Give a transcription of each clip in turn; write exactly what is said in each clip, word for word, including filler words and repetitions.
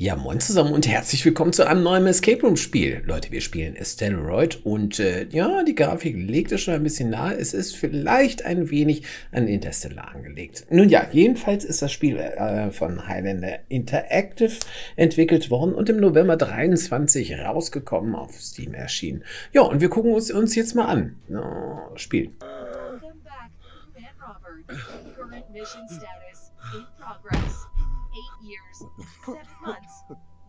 Ja, moin zusammen und herzlich willkommen zu einem neuen Escape Room Spiel. Leute, wir spielen Interstellar, Royd, und äh, ja, die Grafik legt es schon ein bisschen nahe. Es ist vielleicht ein wenig an Interstellar angelegt. Nun ja, jedenfalls ist das Spiel äh, von Highlander Interactive entwickelt worden und im November dreiundzwanzig rausgekommen, auf Steam erschienen. Ja, und wir gucken uns, uns jetzt mal an. Oh, Spiel. Welcome back, Man Robert. Current mission status in progress. Eight years, seven months,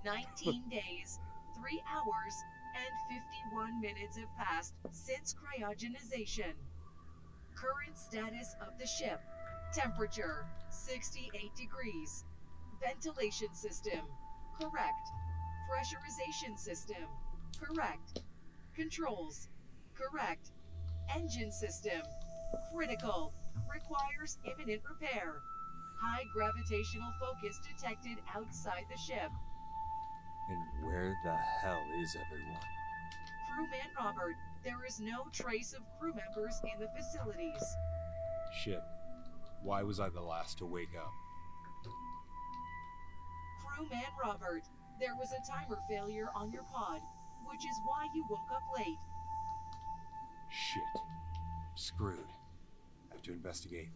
nineteen days, three hours, and fifty-one minutes have passed since cryogenization. Current status of the ship: temperature sixty-eight degrees, ventilation system correct, pressurization system correct, controls correct, engine system critical, requires imminent repair. High gravitational focus detected outside the ship. And where the hell is everyone? Crewman Robert, there is no trace of crew members in the facilities. Shit. Why was I the last to wake up? Crewman Robert, there was a timer failure on your pod, which is why you woke up late. Shit. I'm screwed. I have to investigate.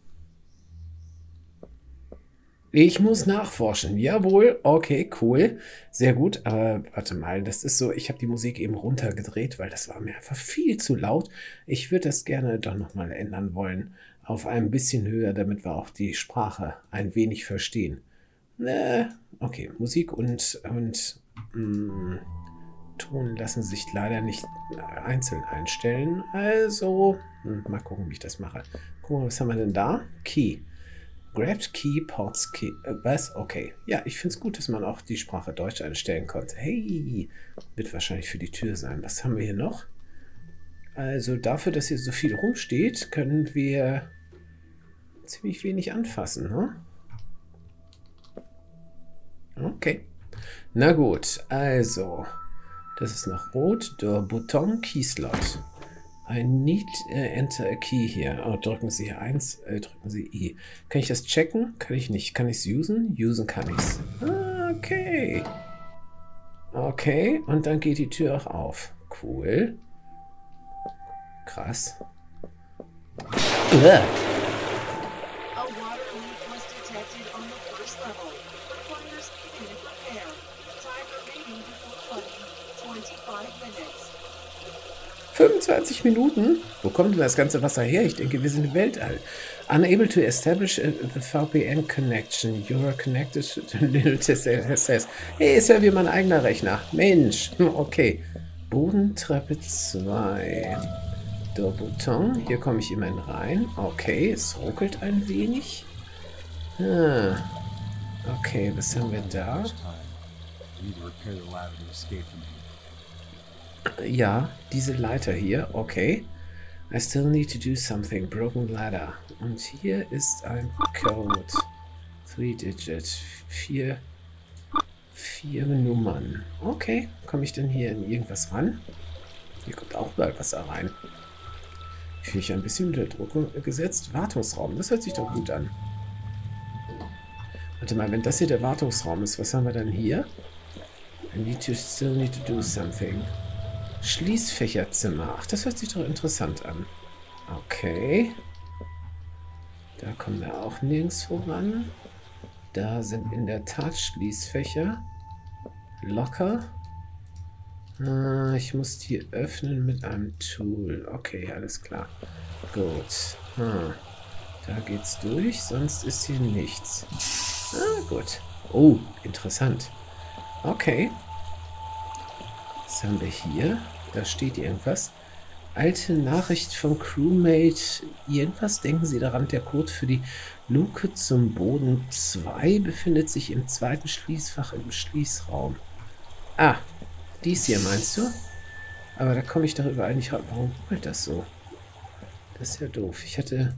Ich muss nachforschen. Jawohl, okay, cool. Sehr gut, aber warte mal, das ist so, ich habe die Musik eben runtergedreht, weil das war mir einfach viel zu laut. Ich würde das gerne doch nochmal ändern wollen, auf ein bisschen höher, damit wir auch die Sprache ein wenig verstehen. Ne, okay, Musik und, und mh, Ton lassen sich leider nicht einzeln einstellen. Also, mal gucken, wie ich das mache. Gucken wir, was haben wir denn da? Key. Grabbed Key, Ports Key, äh, was? Okay. Ja, ich finde es gut, dass man auch die Sprache Deutsch einstellen konnte. Hey, wird wahrscheinlich für die Tür sein. Was haben wir hier noch? Also dafür, dass hier so viel rumsteht, können wir ziemlich wenig anfassen, ne? Okay. Na gut, also. Das ist noch rot. Der Button Key Slot. I need uh, enter a key hier. Oh, drücken Sie eins, äh, drücken Sie I. Kann ich das checken? Kann ich nicht. Kann ich es usen? Usen kann ich es. Okay. Okay, und dann geht die Tür auch auf. Cool. Krass. Uah. fünfundzwanzig Minuten? Wo kommt denn das ganze Wasser her? Ich denke, wir sind im Weltall. Unable to establish a V P N connection. You are connected to L T S S. Hey, ist ja wie mein eigener Rechner. Mensch, okay. Bodentreppe zwei. Der Bouton. Hier komme ich immerhin rein. Okay, es ruckelt ein wenig. Hm. Okay, was haben wir da? Ja, diese Leiter hier, okay. I still need to do something. Broken ladder. Und hier ist ein Code. Three digits. Vier, vier Nummern. Okay, komme ich denn hier in irgendwas ran? Hier kommt auch bald Wasser rein. Ich fühle mich ein bisschen unter Druck gesetzt. Wartungsraum, das hört sich doch gut an. Warte mal, wenn das hier der Wartungsraum ist, was haben wir dann hier? I need to still need to do something. Schließfächerzimmer. Ach, das hört sich doch interessant an. Okay. Da kommen wir auch nirgends voran. Da sind in der Tat Schließfächer. Locker. Äh, ich muss die öffnen mit einem Tool. Okay, alles klar. Gut. Hm. Da geht's durch, sonst ist hier nichts. Ah, gut. Oh, interessant. Okay. Was haben wir hier? Da steht irgendwas. Alte Nachricht von Crewmate. Irgendwas, denken Sie daran, der Code für die Luke zum Boden zwei befindet sich im zweiten Schließfach im Schließraum. Ah, dies hier meinst du? Aber da komme ich doch überall nicht raus. Warum ruckelt das so? Das ist ja doof. Ich hatte,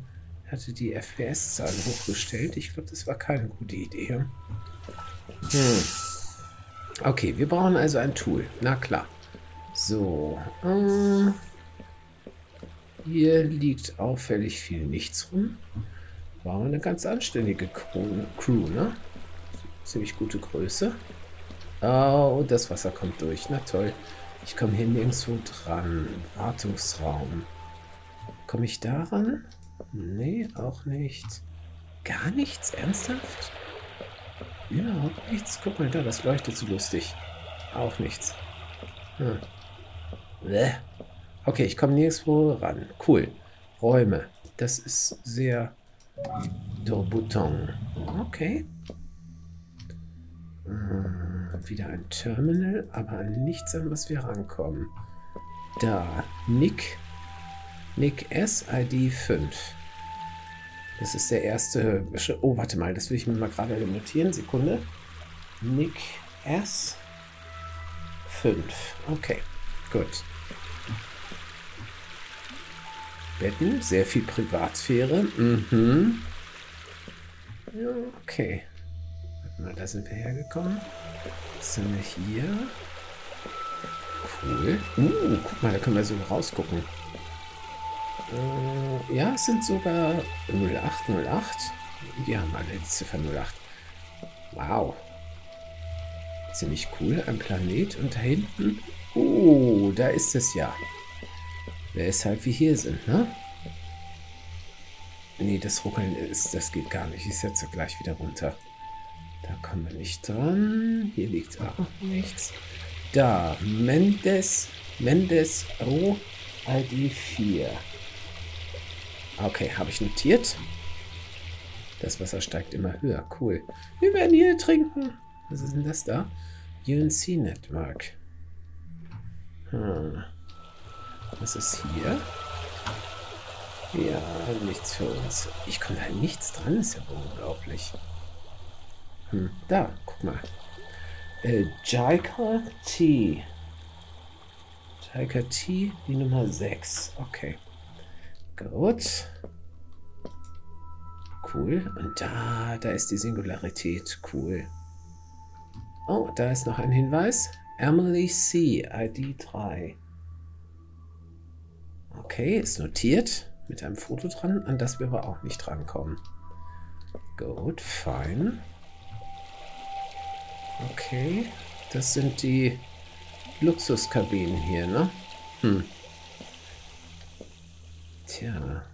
hatte die F P S-Zahl hochgestellt. Ich glaube, das war keine gute Idee. Hm. Okay, wir brauchen also ein Tool. Na klar. So. Äh, hier liegt auffällig viel nichts rum. War eine ganz anständige Crew, ne? Ziemlich gute Größe. Oh, das Wasser kommt durch. Na toll. Ich komme hier nirgendwo dran. Wartungsraum. Komme ich da ran? Nee, auch nicht. Gar nichts? Ernsthaft? Überhaupt nichts? Guck mal da, das leuchtet so lustig. Auch nichts. Hm. Bäh. Okay, ich komme nirgendwo ran. Cool. Räume. Das ist sehr... Dorbuton. Okay. Hm, wieder ein Terminal, aber nichts, an was wir rankommen. Da. Nick. Nick S. I D fünf. Das ist der erste... Oh, warte mal. Das will ich mir mal gerade notieren. Sekunde. Nick S. fünf. Okay. Gut. Betten, sehr viel Privatsphäre. Mhm. Ja, okay. Warte mal, da sind wir hergekommen. Was sind wir hier? Cool. Uh, guck mal, da können wir so rausgucken. Uh, ja, es sind sogar null acht null acht. Wir haben alle die Ziffer null acht. Wow. Ziemlich cool. Ein Planet und da hinten. Oh, da ist es ja. Weshalb wir hier sind, ne? Nee, das Ruckeln ist, das geht gar nicht. Ich setze gleich wieder runter. Da kommen wir nicht dran. Hier liegt auch nichts. Da, Mendes, Mendes O, I D vier. Okay, habe ich notiert. Das Wasser steigt immer höher. Cool. Wir werden hier trinken. Was ist denn das da? U N C Network. Hm. Was ist hier? Ja, nichts für uns. Ich komme halt nichts dran, ist ja unglaublich. Hm, da, guck mal. Äh, Jaika T. Jaika T, die Nummer sechs. Okay. Gut. Cool. Und da, da ist die Singularität. Cool. Oh, da ist noch ein Hinweis. Emily C. I D drei. Okay, ist notiert. Mit einem Foto dran, an das wir aber auch nicht rankommen. Gut, fein. Okay, das sind die Luxuskabinen hier, ne? Hm. Tja,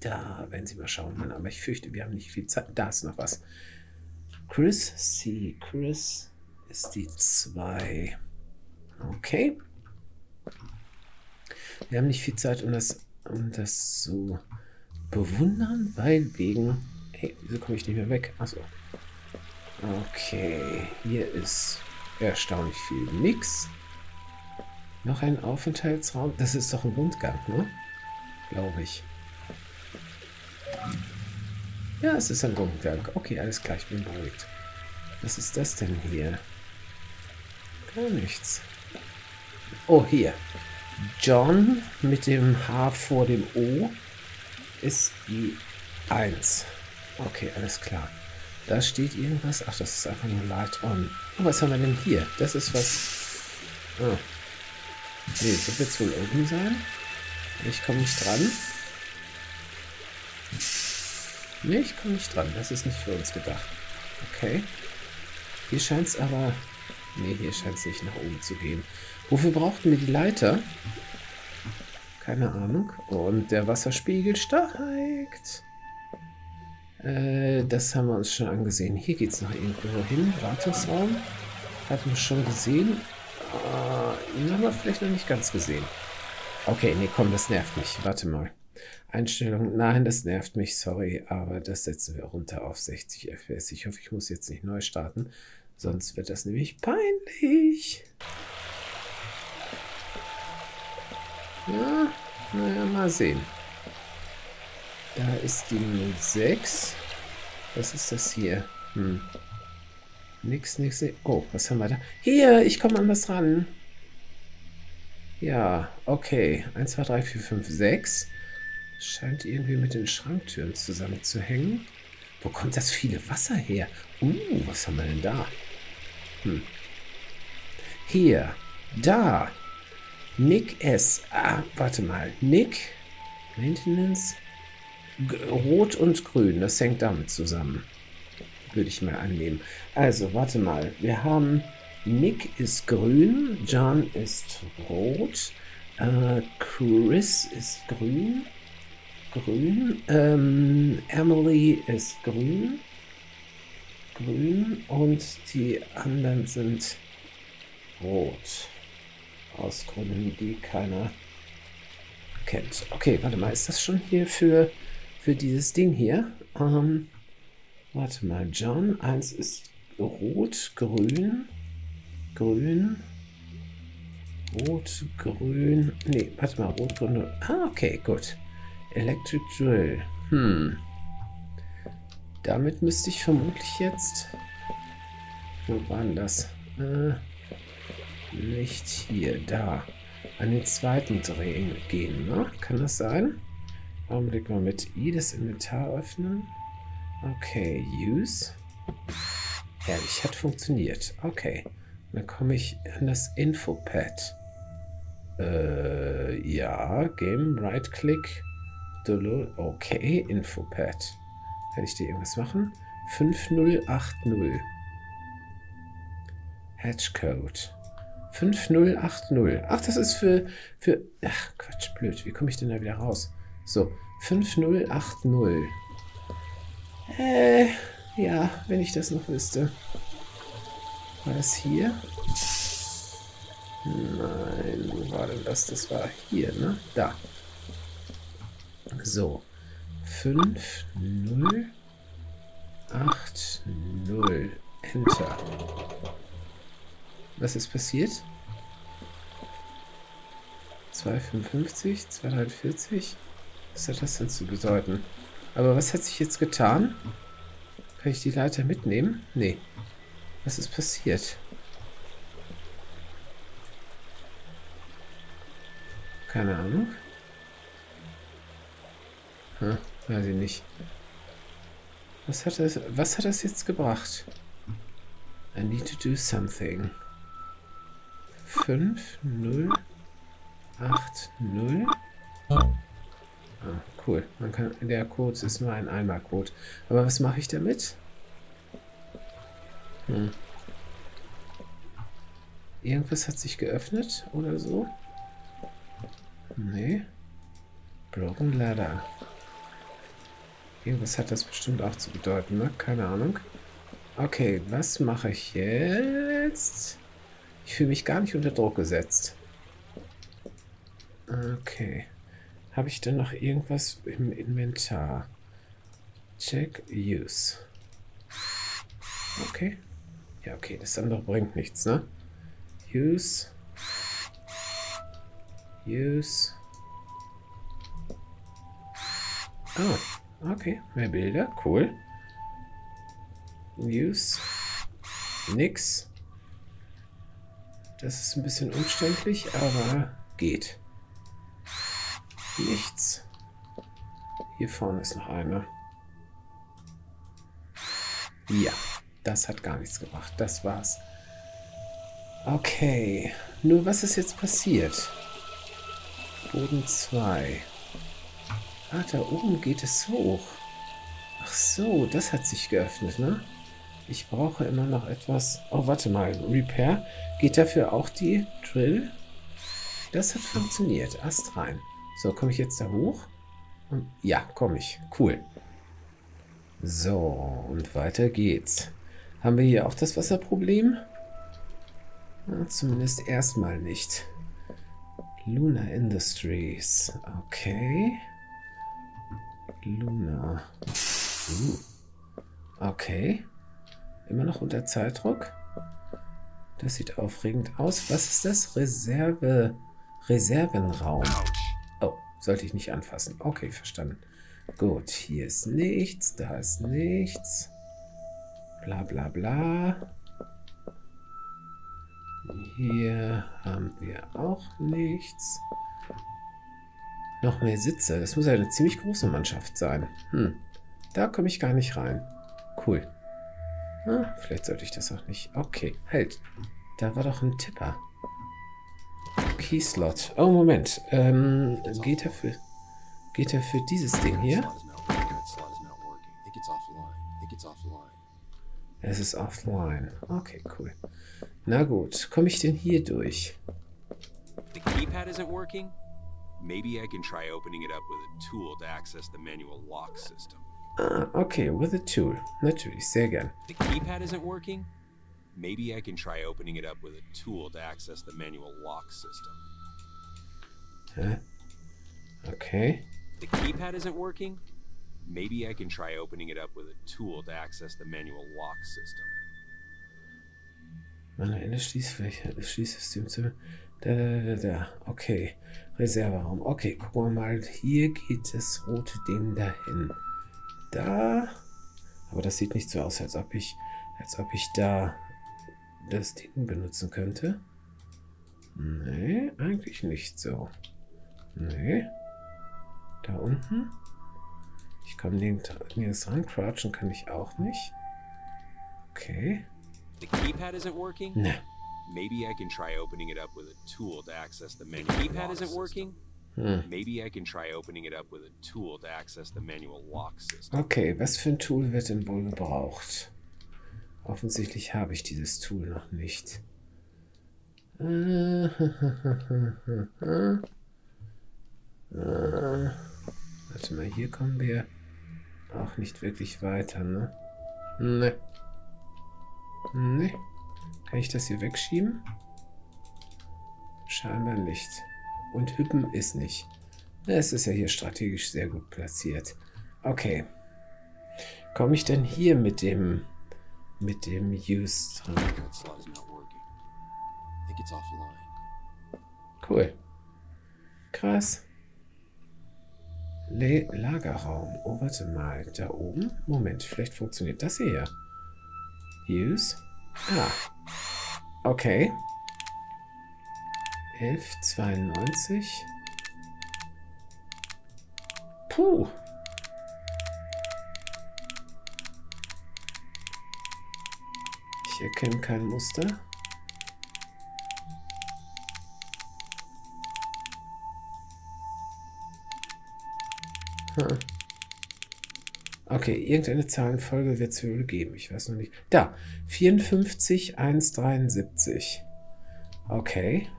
da werden Sie mal schauen, Mann. Aber ich fürchte, wir haben nicht viel Zeit. Da ist noch was. Chris C. Chris ist die zwei. Okay. Wir haben nicht viel Zeit, um das, um das zu bewundern, weil wegen... Hey, wieso komme ich nicht mehr weg? Achso. Okay, hier ist erstaunlich viel nix. Noch ein Aufenthaltsraum. Das ist doch ein Rundgang, ne? Glaube ich. Ja, es ist ein Rundgang. Okay, alles klar, ich bin beruhigt. Was ist das denn hier? Gar nichts. Oh, hier. John mit dem H vor dem O ist die eins. Okay, alles klar. Da steht irgendwas. Ach, das ist einfach nur Light On. Oh, was haben wir denn hier? Das ist was... Oh. Nee, das wird wohl oben sein. Ich komme nicht dran. Nee, ich komme nicht dran. Das ist nicht für uns gedacht. Okay. Hier scheint es aber... Nee, hier scheint es nicht nach oben zu gehen. Wofür brauchten wir die Leiter? Keine Ahnung. Und der Wasserspiegel steigt. Äh, das haben wir uns schon angesehen. Hier geht es noch irgendwo hin. Wartungsraum. Hatten wir schon gesehen. Äh, ihn haben wir vielleicht noch nicht ganz gesehen. Okay, nee, komm, das nervt mich. Warte mal. Einstellung. Nein, das nervt mich. Sorry, aber das setzen wir runter auf sechzig F P S. Ich hoffe, ich muss jetzt nicht neu starten. Sonst wird das nämlich peinlich. Ja, naja, mal sehen. Da ist die sechs. Was ist das hier? Hm. Nix, nix, nix. Oh, was haben wir da? Hier, ich komme anders ran. Ja, okay. eins, zwei, drei, vier, fünf, sechs. Scheint irgendwie mit den Schranktüren zusammenzuhängen. Wo kommt das viele Wasser her? Uh, was haben wir denn da? Hm. Hier. Da. Nick S. Ah, warte mal. Nick. Maintenance. G Rot und Grün. Das hängt damit zusammen. Würde ich mal annehmen. Also, warte mal. Wir haben Nick ist grün, John ist rot, äh, Chris ist grün, grün, ähm, Emily ist grün, grün und die anderen sind rot. Aus Gründen, die keiner kennt. Okay, warte mal, ist das schon hier für, für dieses Ding hier? Ähm, warte mal, John, eins ist rot, grün, grün, rot, grün, nee, warte mal, rot, grün, ah, okay, gut. Electric Drill, hm. Damit müsste ich vermutlich jetzt, wo war denn das? Äh, nicht hier, da. An den zweiten Dreh gehen, ne? Kann das sein? Augenblick mal mit I das Inventar öffnen. Okay, Use. Ehrlich, hat funktioniert. Okay, dann komme ich an das Infopad. Äh, ja, Game, Right-Click. Okay, Infopad. Kann ich dir irgendwas machen? fünf null acht null. Hatchcode. fünf null acht null. Ach, das ist für, für... Ach, Quatsch, blöd. Wie komme ich denn da wieder raus? So, fünf null acht null. Äh, ja, wenn ich das noch wüsste. War das hier? Nein, wo war denn das? Das war hier, ne? Da. So. fünf null acht null. Enter. Was ist passiert? zweihundertfünfundfünfzig, zweihundertvierzig? Was hat das denn zu bedeuten? Aber was hat sich jetzt getan? Kann ich die Leiter mitnehmen? Nee. Was ist passiert? Keine Ahnung. Hm, weiß ich nicht. Was hat das, was hat das jetzt gebracht? I need to do something. fünf null acht null. Ah, cool. Man kann, der Code ist nur ein Einmalcode. Aber was mache ich damit? Hm. Irgendwas hat sich geöffnet oder so? Nee. Broken Ladder. Irgendwas hat das bestimmt auch zu bedeuten, ne? Keine Ahnung. Okay, was mache ich jetzt? Ich fühle mich gar nicht unter Druck gesetzt. Okay. Habe ich denn noch irgendwas im Inventar? Check Use. Okay. Ja, okay, das andere bringt nichts, ne? Use. Use. Ah, okay. Mehr Bilder, cool. Use. Nix. Das ist ein bisschen umständlich, aber geht. Nichts. Hier vorne ist noch einer. Ja, das hat gar nichts gebracht. Das war's. Okay. Nur was ist jetzt passiert? Boden zwei. Ah, da oben geht es hoch. Ach so, das hat sich geöffnet, ne? Ich brauche immer noch etwas... Oh, warte mal. Repair. Geht dafür auch die Drill? Das hat funktioniert. Ast rein. So, komme ich jetzt da hoch? Und ja, komme ich. Cool. So, und weiter geht's. Haben wir hier auch das Wasserproblem? Ja, zumindest erstmal nicht. Luna Industries. Okay. Luna. Uh. Okay. Immer noch unter Zeitdruck. Das sieht aufregend aus. Was ist das? Reserve... Reservenraum. Oh, sollte ich nicht anfassen. Okay, verstanden. Gut, hier ist nichts, da ist nichts. Bla bla bla. Hier haben wir auch nichts. Noch mehr Sitze. Das muss ja eine ziemlich große Mannschaft sein. Hm, da komme ich gar nicht rein. Cool. Ah, vielleicht sollte ich das auch nicht. Okay, halt. Da war doch ein Tipper. Keyslot. Oh, Moment. Ähm, geht er für, geht er für dieses Ding hier? Es ist offline. Okay, cool. Na gut, komme ich denn hier durch? The keypad isn't working? Maybe I can try opening it up with a tool to access the manual lock system. Ah, okay, with a tool. Natürlich, sehr gern. The keypad isn't working? Maybe I can try opening it up with a tool to access the manual lock system. Hä? Okay. The keypad isn't working? Maybe I can try opening it up with a tool to access the manual lock system. Manuelle Schließfläche, Schließsystem zu. Da, da, da, da. Okay. Reserveraum. Okay, gucken wir mal. Hier geht das rote Ding dahin. Da. Aber das sieht nicht so aus, als ob ich, als ob ich da das Ding benutzen könnte. Nee, eigentlich nicht so. Nee. Da unten. Ich kann den jetzt rankratschen, kann ich auch nicht. Okay. The keypad isn't working? Nee. Maybe I can try opening it up with a tool to access the manual. The keypad isn't working? Hm. Maybe I can try opening it up with a tool to access the manual lock system. Okay, was für ein Tool wird denn wohl gebraucht? Offensichtlich habe ich dieses Tool noch nicht. Äh, warte mal, hier kommen wir auch nicht wirklich weiter, ne? Ne. Ne. Kann ich das hier wegschieben? Scheinbar nicht. Und hüppen ist nicht. Es ist ja hier strategisch sehr gut platziert. Okay. Komme ich denn hier mit dem mit dem Use dran? Cool. Krass. Le Lagerraum. Oh, warte mal. Da oben? Moment, vielleicht funktioniert das hier ja. Use. Ah. Okay. elf Komma zweiundneunzig. Puh. Ich erkenne kein Muster. Hm. Okay, irgendeine Zahlenfolge wird es wohl geben. Ich weiß noch nicht. Da. vierundfünfzig Komma hundertdreiundsiebzig. Okay.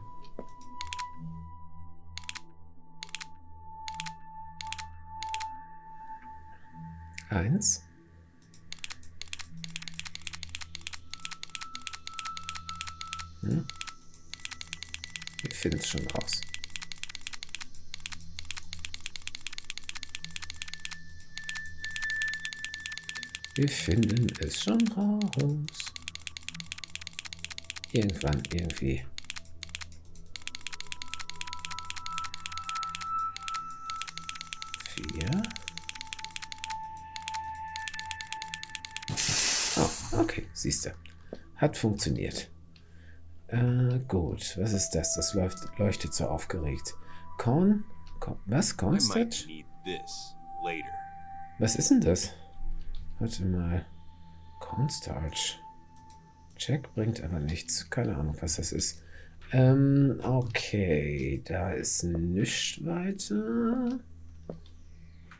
eins. Hm. Ich finde es schon raus. Wir finden es schon raus. Irgendwann, irgendwie. Vier. Oh, okay, siehst du. Hat funktioniert. Äh, gut, was ist das? Das läuft, leuchtet so aufgeregt. Con? Con was? Constant? Was ist denn das? Warte mal. Cornstarch. Check bringt aber nichts. Keine Ahnung, was das ist. Ähm, okay. Da ist nichts weiter.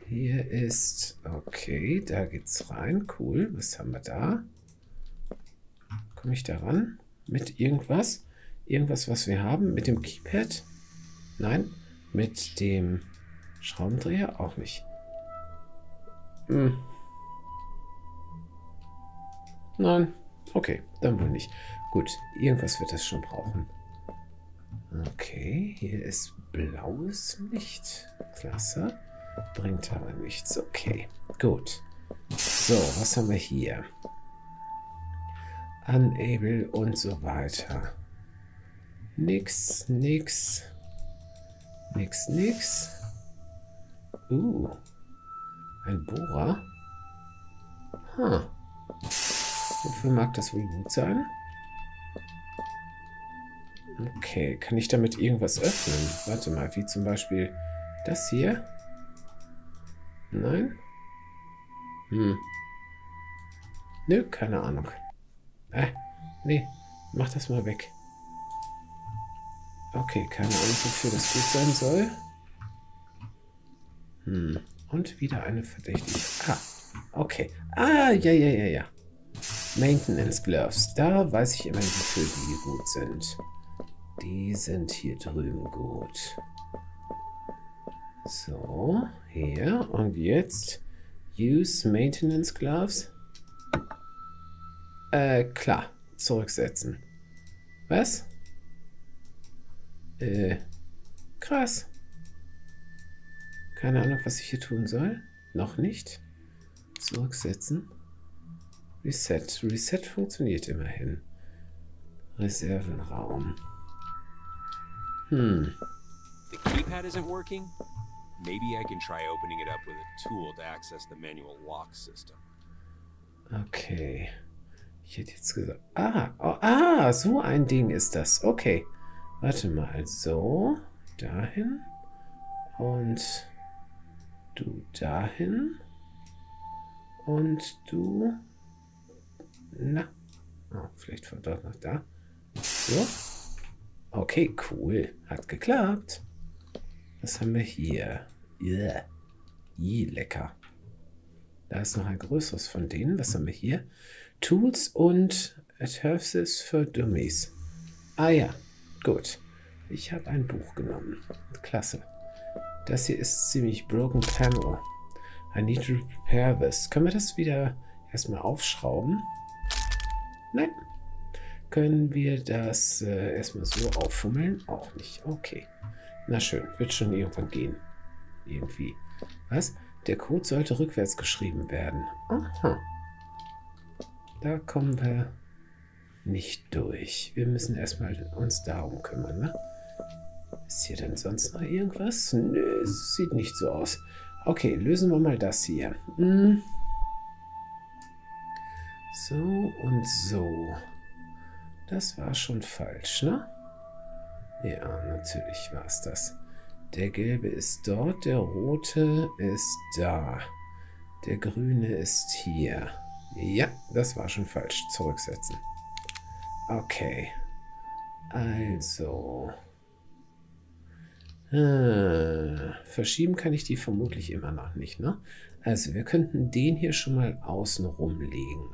Hier ist... Okay, da geht's rein. Cool. Was haben wir da? Komme ich da ran? Mit irgendwas? Irgendwas, was wir haben? Mit dem Keypad? Nein. Mit dem Schraubendreher? Auch nicht. Hm. Nein. Okay, dann wohl nicht. Gut, irgendwas wird das schon brauchen. Okay, hier ist blaues Licht. Klasse. Bringt aber nichts. Okay, gut. So, was haben wir hier? Unable und so weiter. Nix, nix. Nix, nix. Uh. Ein Bohrer. Hm. Wofür mag das wohl gut sein? Okay, kann ich damit irgendwas öffnen? Warte mal, wie zum Beispiel das hier? Nein? Hm. Nö, keine Ahnung. Äh, nee, mach das mal weg. Okay, keine Ahnung, wofür das gut sein soll. Hm, und wieder eine verdächtige... Ah, okay. Ah, ja, ja, ja, ja. Maintenance Gloves. Da weiß ich immer, wie viel die gut sind. Die sind hier drüben gut. So, hier. Und jetzt. Use Maintenance Gloves. Äh, klar. Zurücksetzen. Was? Äh, krass. Keine Ahnung, was ich hier tun soll. Noch nicht. Zurücksetzen. Reset. Reset funktioniert immerhin. Reservenraum. Hm. The keypad isn't working? Maybe I can try opening it up with a tool to access the manual lock system. Okay. Ich hätte jetzt gesagt... Ah, oh, ah, so ein Ding ist das. Okay. Warte mal. So. Dahin. Und du dahin. Und du... Na. Oh, vielleicht von dort nach da. So. Okay, cool. Hat geklappt. Was haben wir hier? Yeah. Yeah, lecker. Da ist noch ein größeres von denen. Was haben wir hier? Tools und Services für Dummies. Ah ja, gut. Ich habe ein Buch genommen. Klasse. Das hier ist ziemlich broken panel. I need to repair this. Können wir das wieder erstmal aufschrauben? Nein. Können wir das äh, erstmal so auffummeln? Auch nicht. Okay. Na schön. Wird schon irgendwann gehen. Irgendwie. Was? Der Code sollte rückwärts geschrieben werden. Aha. Da kommen wir nicht durch. Wir müssen erstmal uns darum kümmern, ne? Ist hier denn sonst noch irgendwas? Nö, sieht nicht so aus. Okay, lösen wir mal das hier. Hm. So und so. Das war schon falsch, ne? Ja, natürlich war es das. Der gelbe ist dort, der rote ist da. Der grüne ist hier. Ja, das war schon falsch. Zurücksetzen. Okay. Also... Ah, verschieben kann ich die vermutlich immer noch nicht, ne? Also, wir könnten den hier schon mal außen rumlegen.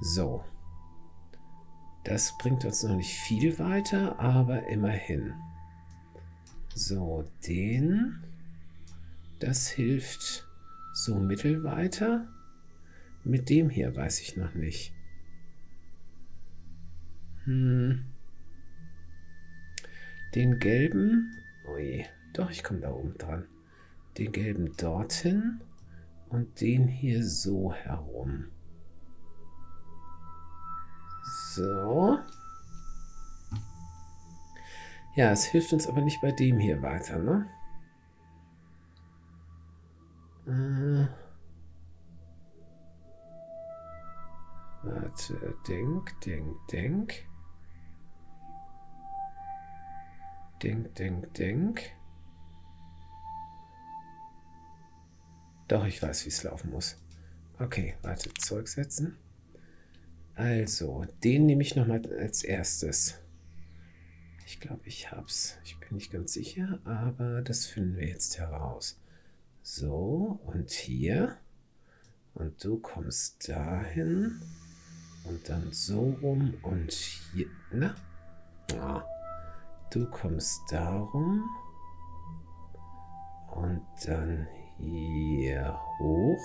So. Das bringt uns noch nicht viel weiter, aber immerhin. So, den. Das hilft so mittel weiter. Mit dem hier weiß ich noch nicht. Hm. Den gelben... Oje, doch, ich komme da oben dran. Den gelben dorthin und den hier so herum. So. Ja, es hilft uns aber nicht bei dem hier weiter, ne? Äh. Warte, denk, denk, denk. Denk, denk, denk. Doch, ich weiß, wie es laufen muss. Okay, warte, zurücksetzen. Also, den nehme ich nochmal als erstes. Ich glaube, ich hab's. Ich bin nicht ganz sicher, aber das finden wir jetzt heraus. So, und hier. Und du kommst dahin. Und dann so rum und hier. Na? Ah. Du kommst darum und dann hier hoch.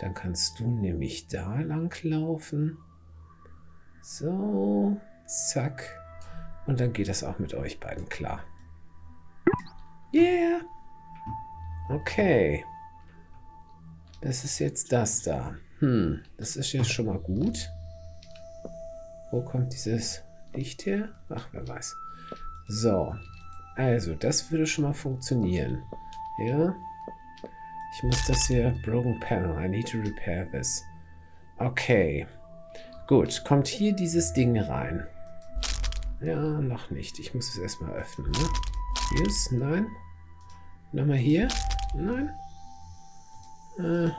Dann kannst du nämlich da lang laufen. So, zack. Und dann geht das auch mit euch beiden klar. Yeah. Okay. Das ist jetzt das da. Hm, das ist jetzt schon mal gut. Wo kommt dieses Licht her? Ach, wer weiß. So, also das würde schon mal funktionieren. Ja, ich muss das hier, broken panel, I need to repair this. Okay, gut, kommt hier dieses Ding rein? Ja, noch nicht, ich muss es erstmal öffnen. Ne? Yes, nein. Nochmal hier? Nein. Äh,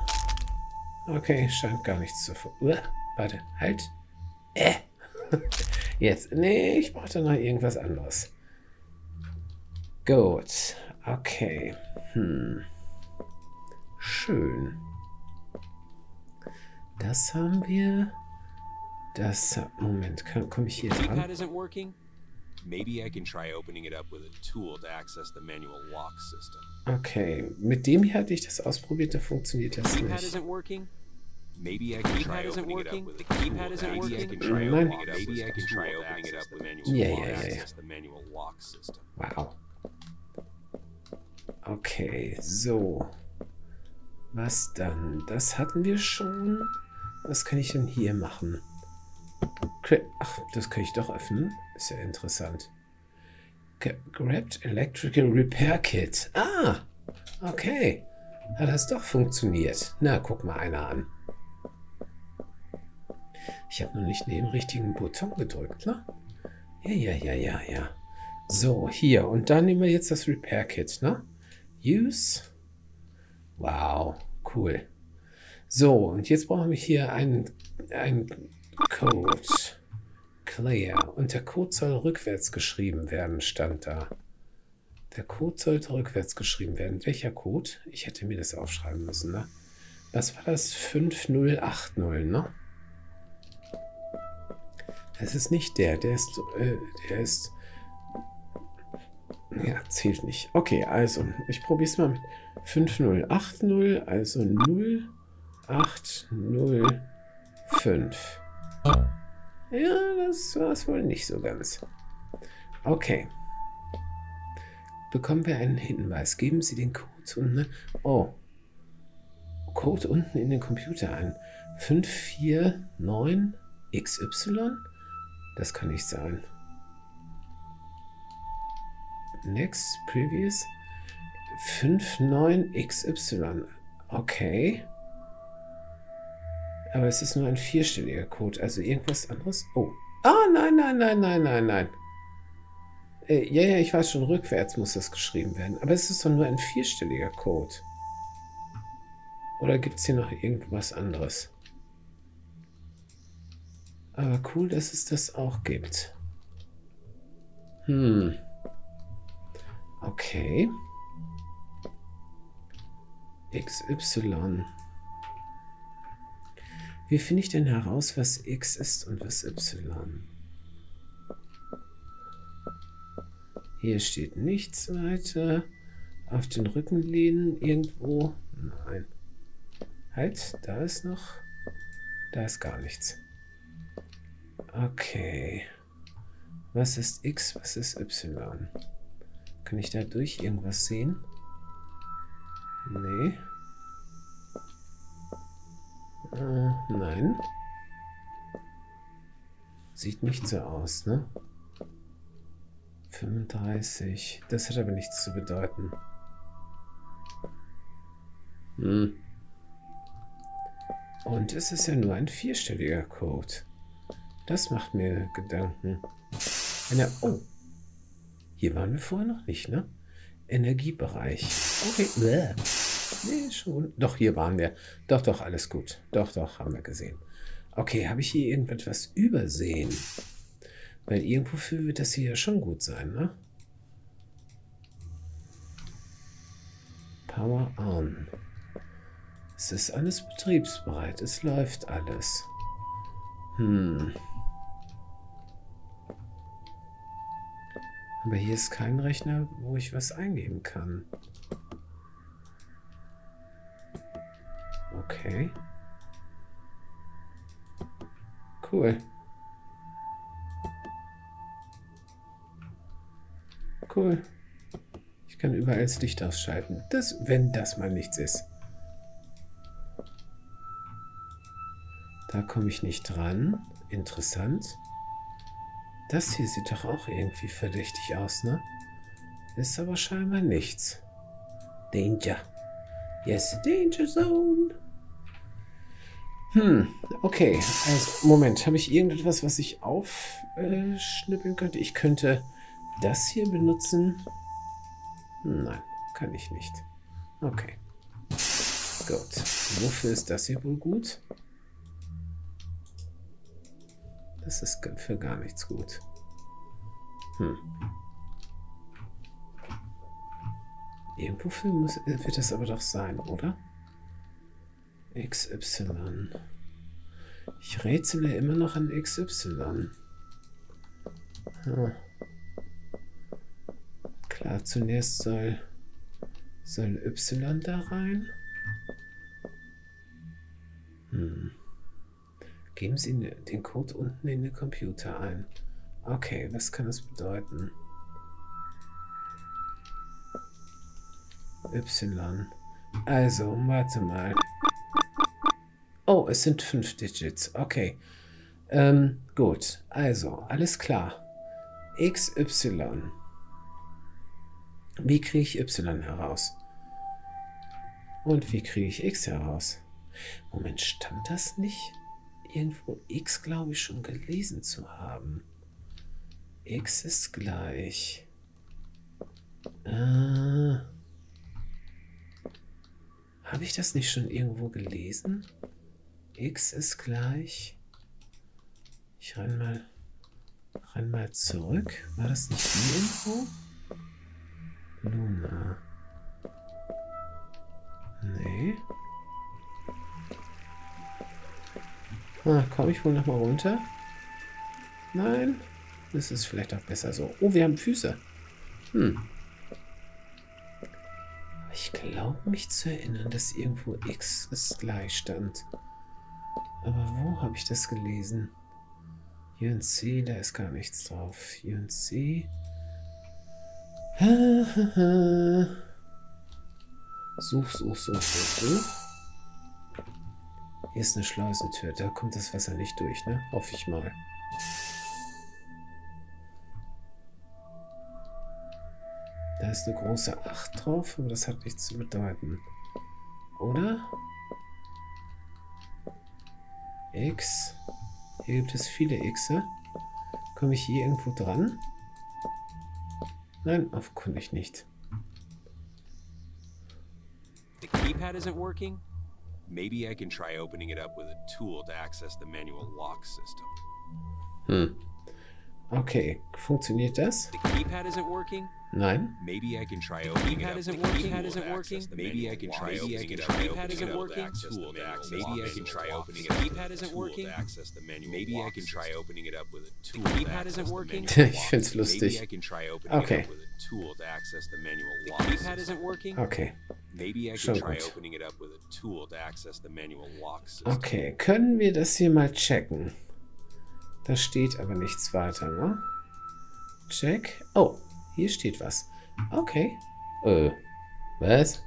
okay, scheint gar nichts zu funktionieren. Uh, warte, halt. Äh. Jetzt, nee, ich brauche da noch irgendwas anderes. Gut. Okay. Hm. Schön. Das haben wir. Das, Moment, komme ich hier dran? Okay, mit dem hier hatte ich das ausprobiert, da funktioniert das nicht. Maybe I can try opening it up with a keypad isn't working. Maybe I can try opening it up with a keypad. Maybe I can try opening it up with yeah, yeah, yeah. The manual lock system. Wow. Okay, so. Was dann? Das hatten wir schon. Was kann ich denn hier machen? Ach, das kann ich doch öffnen. Ist ja interessant. Grabbed Electrical Repair Kit. Ah, okay. Hat das doch funktioniert. Na, guck mal einer an. Ich habe noch nicht den richtigen Button gedrückt, ne? Ja, ja, ja, ja, ja. So, hier. Und dann nehmen wir jetzt das Repair Kit, ne? Use. Wow, cool. So, und jetzt brauchen wir hier einen, einen Code. Clear. Und der Code soll rückwärts geschrieben werden, stand da. Der Code sollte rückwärts geschrieben werden. Welcher Code? Ich hätte mir das aufschreiben müssen, ne? Was war das? fünf null acht null, ne? Das ist nicht der. Der ist... Äh, der ist... Ja, zählt nicht. Okay, also, ich probiere es mal mit fünf null acht null, also null acht null fünf. Ja, das war es wohl nicht so ganz. Okay. Bekommen wir einen Hinweis. Geben Sie den Code unten. Oh. Code unten in den Computer ein. fünf vier neun X Y? Das kann nicht sein. Next, previous. fünf neun X Y. Okay. Aber es ist nur ein vierstelliger Code. Also irgendwas anderes. Oh. Ah, nein, nein, nein, nein, nein, nein. Ja, ja, ich weiß schon, rückwärts muss das geschrieben werden. Aber es ist doch nur ein vierstelliger Code. Oder gibt es hier noch irgendwas anderes? Aber cool, dass es das auch gibt. Hm. Okay. X Y. Wie finde ich denn heraus, was X ist und was Y? Hier steht nichts weiter. Auf den Rücken lehnen irgendwo. Nein. Halt, da ist noch. Da ist gar nichts. Okay. Was ist X? Was ist Y? Kann ich dadurch irgendwas sehen? Nee. Äh, nein. Sieht nicht so aus, ne? fünfunddreißig. Das hat aber nichts zu bedeuten. Hm. Und es ist ja nur ein vierstelliger Code. Das macht mir Gedanken. Eine, oh. Hier waren wir vorher noch nicht, ne? Energiebereich. Okay. Bäh. Nee, schon. Doch, hier waren wir. Doch, doch, alles gut. Doch, doch, haben wir gesehen. Okay, habe ich hier irgendetwas übersehen? Weil irgendwofür wird das hier ja schon gut sein, ne? Power on. Es ist alles betriebsbereit. Es läuft alles. Hm. Aber hier ist kein Rechner, wo ich was eingeben kann. Okay. Cool. Cool. Ich kann überall das Licht ausschalten. Das, wenn das mal nichts ist. Da komme ich nicht dran. Interessant. Das hier sieht doch auch irgendwie verdächtig aus, ne? Ist aber scheinbar nichts. Danger. Yes, Danger Zone. Hm, okay. Also, Moment, habe ich irgendetwas, was ich aufschnippeln könnte? Ich könnte... das hier benutzen? Nein, kann ich nicht. Okay. Gut. Wofür ist das hier wohl gut? Das ist für gar nichts gut. Hm. Irgendwofür muss, wird das aber doch sein, oder? X Y. Ich rätsele immer noch an X Y. Hm. Klar, zunächst soll, soll Y da rein. Hm. Geben Sie den Code unten in den Computer ein. Okay, was kann das bedeuten? Y. Also, warte mal. Oh, es sind fünf Digits. Okay. Ähm, gut. Also, alles klar. X Y. Wie kriege ich Y heraus? Und wie kriege ich X heraus? Moment, stand das nicht? Irgendwo X, glaube ich, schon gelesen zu haben. X ist gleich. Ah. Habe ich das nicht schon irgendwo gelesen? X ist gleich. Ich renn mal, renn mal zurück. War das nicht die Info? Luna. Nee. Ah, komme ich wohl nochmal runter? Nein. Das ist vielleicht auch besser so. Oh, wir haben Füße. Hm. Ich glaube, mich zu erinnern, dass irgendwo X ist gleich stand. Aber wo habe ich das gelesen? Hier in C, da ist gar nichts drauf. Hier in C. Such, such, such, such. Hier ist eine Schleusentür. Da kommt das Wasser nicht durch, ne? Hoffe ich mal. Da ist eine große acht drauf, aber das hat nichts zu bedeuten. Oder? X. Hier gibt es viele Xe. Komme ich hier irgendwo dran? Nein, offenkundig nicht. The keypad isn't working? Maybe I can try opening it up with a tool to access the manual lock system. Hm. Okay, funktioniert das? The keypad isn't working? Nein. Maybe I can try opening it up. The keypad isn't working. Maybe I can try opening it up. The keypad isn't working. Maybe I can try opening it up. The keypad isn't working. Maybe I can try opening it up with a tool. The keypad isn't working. Ich find's lustig. Okay. Okay. Schon gut. Okay, können wir das hier mal checken? Da steht aber nichts weiter, ne? Check. Oh. Hier steht was. Okay. Äh. Was?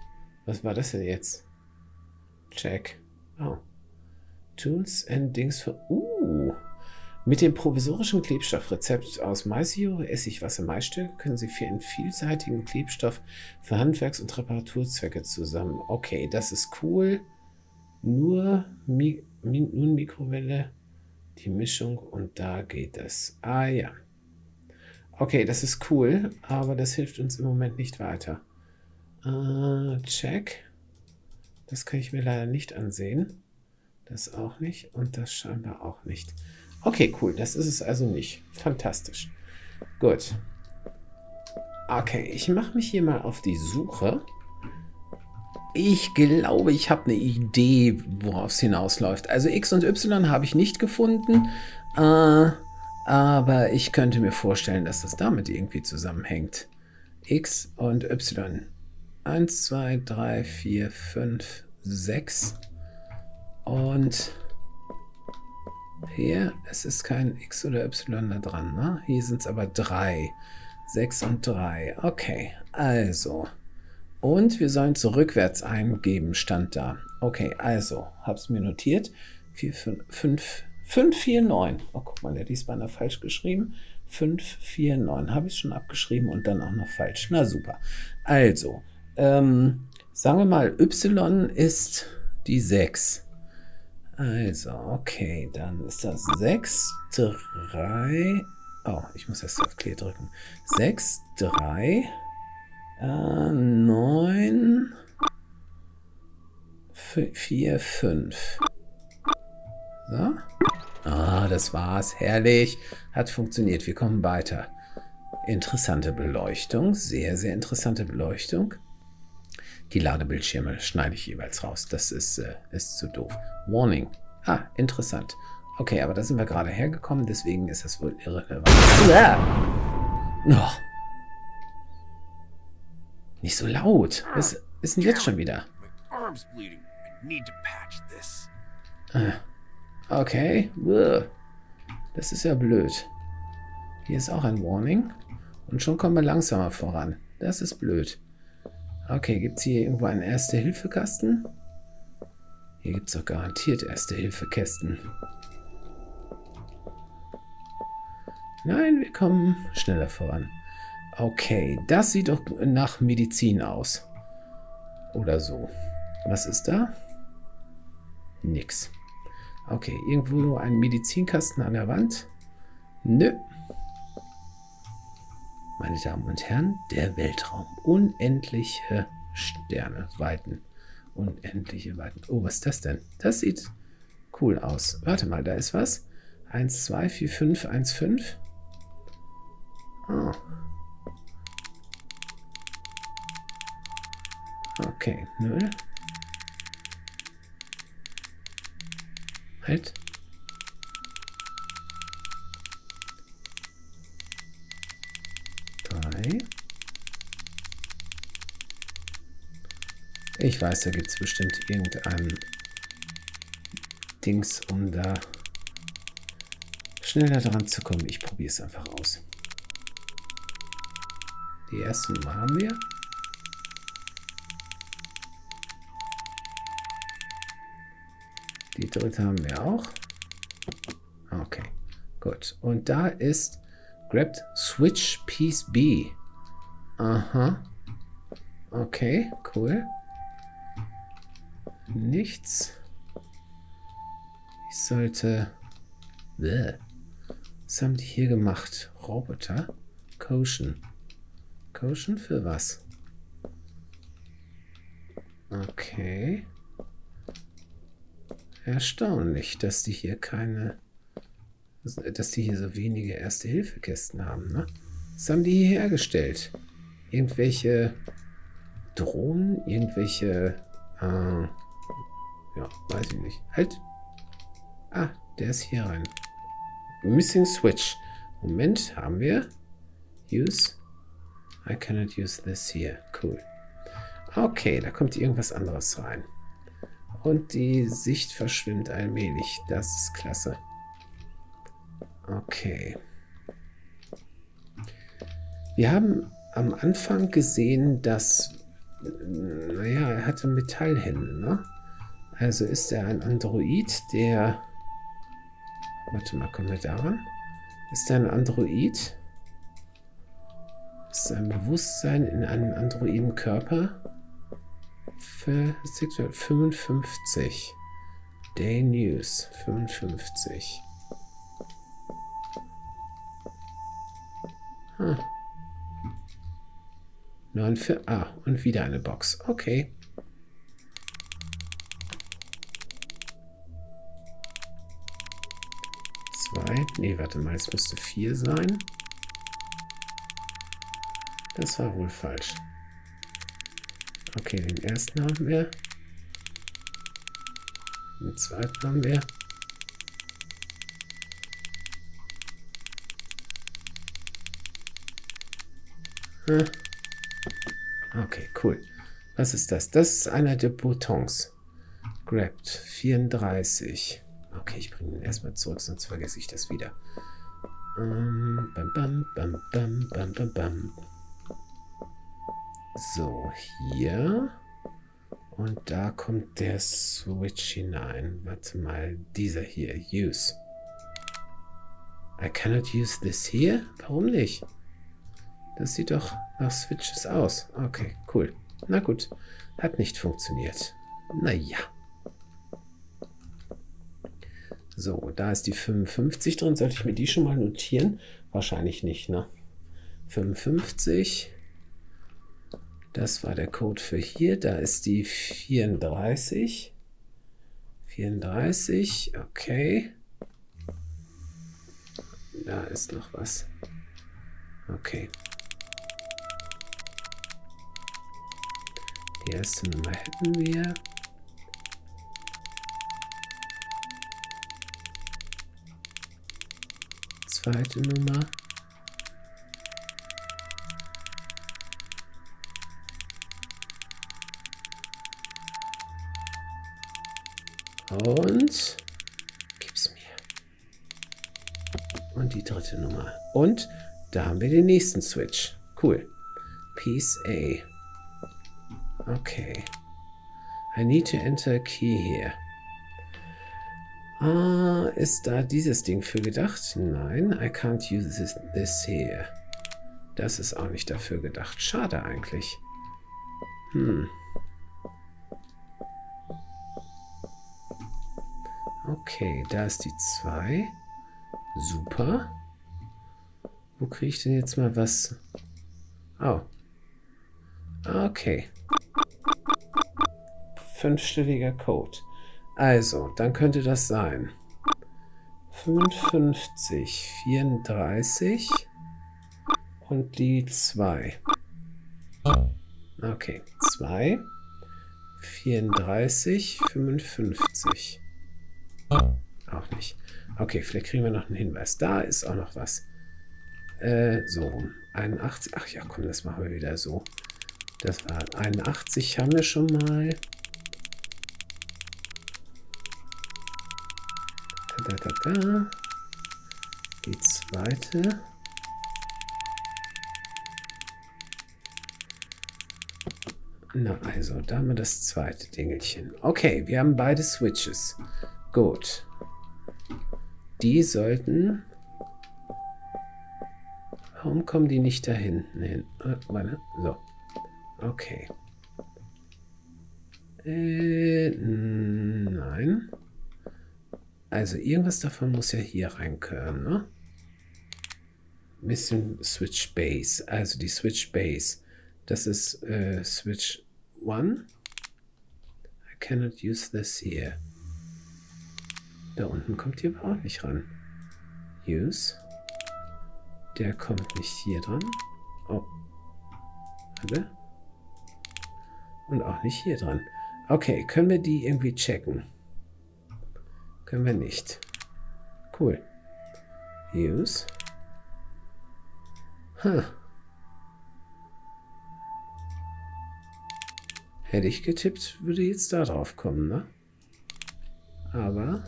Was war das denn jetzt? Check. Oh. Tunes and Dings für... Uh. Mit dem provisorischen Klebstoffrezept aus Maisjure, Essigwasser, Maisstärke können Sie für einen vielseitigen Klebstoff für Handwerks- und Reparaturzwecke zusammen. Okay, das ist cool. Nur, Mi Mi nur Mikrowelle, die Mischung und da geht es. Ah ja. Okay, das ist cool, aber das hilft uns im Moment nicht weiter. Äh, check. Das kann ich mir leider nicht ansehen. Das auch nicht und das scheinbar auch nicht. Okay, cool, das ist es also nicht. Fantastisch. Gut. Okay, ich mache mich hier mal auf die Suche. Ich glaube, ich habe eine Idee, worauf es hinausläuft. Also X und Y habe ich nicht gefunden. Äh... Aber ich könnte mir vorstellen, dass das damit irgendwie zusammenhängt. X und Y. eins, zwei, drei, vier, fünf, sechs. Und hier, es ist kein X oder Y da dran, ne? Hier sind es aber drei. sechs und drei. Okay, also. Und wir sollen es rückwärts eingeben, stand da. Okay, also, hab's mir notiert. vier, fünf, fünf, vier, neun. Oh, guck mal, der ist beinahe falsch geschrieben. fünf, vier, neun. Habe ich schon abgeschrieben und dann auch noch falsch. Na super. Also, ähm, sagen wir mal, Y ist die sechs. Also, okay, dann ist das sechs, drei. Oh, ich muss erst auf Clear drücken. sechs, drei, äh, neun, vier, fünf. So. Ah, das war's. Herrlich. Hat funktioniert. Wir kommen weiter. Interessante Beleuchtung. Sehr, sehr interessante Beleuchtung. Die Ladebildschirme schneide ich jeweils raus. Das ist, äh, ist zu doof. Warning. Ah, interessant. Okay, aber da sind wir gerade hergekommen, deswegen ist das wohl irrelevant. Ah! Oh. Nicht so laut. Was ist denn jetzt schon wieder? Okay. Das ist ja blöd. Hier ist auch ein Warning. Und schon kommen wir langsamer voran. Das ist blöd. Okay, gibt es hier irgendwo einen Erste-Hilfe-Kasten? Hier gibt es doch garantiert Erste-Hilfe-Kästen. Nein, wir kommen schneller voran. Okay, das sieht doch nach Medizin aus. Oder so. Was ist da? Nix. Okay, irgendwo nur ein Medizinkasten an der Wand? Nö. Meine Damen und Herren, der Weltraum. Unendliche Sterne, Weiten. Unendliche Weiten. Oh, was ist das denn? Das sieht cool aus. Warte mal, da ist was. eins, zwei, vier, fünf, eins, fünf. Oh. Okay, null. Halt. drei. Ich weiß, da gibt es bestimmt irgendein Dings, um da schneller dran zu kommen. Ich probiere es einfach aus. Die erste Nummer haben wir. Die dritte haben wir auch. Okay, gut. Und da ist Grabbed Switch Piece B. Aha. Okay, cool. Nichts. Ich sollte... Bleh. Was haben die hier gemacht? Roboter? Caution. Caution für was? Okay. Erstaunlich, dass die hier keine, dass die hier so wenige Erste-Hilfe-Kästen haben, ne? Was haben die hier hergestellt? Irgendwelche Drohnen, irgendwelche, äh, ja, weiß ich nicht. Halt! Ah, der ist hier rein. Missing Switch. Moment, haben wir. Use. I cannot use this here. Cool. Okay, da kommt irgendwas anderes rein. Und die Sicht verschwimmt allmählich. Das ist klasse. Okay. Wir haben am Anfang gesehen, dass... Naja, er hatte Metallhände, ne? Also ist er ein Android, der... Warte mal, kommen wir daran? Ist er ein Android? Ist sein Bewusstsein in einem androiden Körper? fünfundfünfzig. Day News. fünfundfünfzig. Hm. neunundvierzig. Ah, und wieder eine Box. Okay. zwei. Nee, warte mal, es müsste vier sein. Das war wohl falsch. Okay, den ersten haben wir. Den zweiten haben wir. Hm. Okay, cool. Was ist das? Das ist einer der Boutons. Grabbed. vierunddreißig. Okay, ich bringe den erstmal zurück, sonst vergesse ich das wieder. Um, bam, bam, bam, bam, bam, bam, bam. So, hier. Und da kommt der Switch hinein. Warte mal, dieser hier. Use. I cannot use this here? Warum nicht? Das sieht doch nach Switches aus. Okay, cool. Na gut. Hat nicht funktioniert. Naja. So, da ist die fünfundfünfzig drin. Sollte ich mir die schon mal notieren? Wahrscheinlich nicht, ne? fünfundfünfzig... Das war der Code für hier. Da ist die vierunddreißig. vierunddreißig, okay. Da ist noch was. Okay. Die erste Nummer hätten wir. zweite Nummer. Und gib's mir. Und die dritte Nummer. Und da haben wir den nächsten Switch. Cool. Piece A. Okay. I need to enter key here. Ah, ist da dieses Ding für gedacht? Nein, I can't use this, this here. Das ist auch nicht dafür gedacht. Schade eigentlich. Hm. Okay, da ist die zwei. Super. Wo kriege ich denn jetzt mal was? Oh. Okay. Fünfstelliger Code. Also, dann könnte das sein. fünfundfünfzig, vierunddreißig und die zwei. Okay, zwei, vierunddreißig, fünfundfünfzig. Auch nicht. Okay, vielleicht kriegen wir noch einen Hinweis. Da ist auch noch was. Äh, so rum. einundachtzig. Ach ja, komm, das machen wir wieder so. Das war einundachtzig, haben wir schon mal. Da, da, da. Die zweite. Na, also, da haben wir das zweite Dingelchen. Okay, wir haben beide Switches. Gut. Die sollten... Warum kommen die nicht da hinten hin? Äh, warte. So. Okay. Äh, nein. Also irgendwas davon muss ja hier rein können, ne? Ein bisschen Switch Base. Also die Switch Base. Das ist äh, Switch eins. I cannot use this here. Da unten kommt hier aber auch nicht ran. Use. Der kommt nicht hier dran. Oh. Warte. Und auch nicht hier dran. Okay, können wir die irgendwie checken? Können wir nicht. Cool. Use. Huh. Hätte ich getippt, würde jetzt da drauf kommen, ne? Aber...